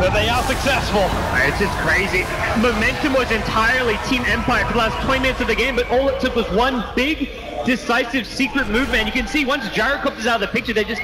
but they are successful. It's just crazy. Momentum was entirely Team Empire for the last 20 minutes of the game, but all it took was one big, decisive Secret movement. You can see once Gyrocopter's out of the picture, they just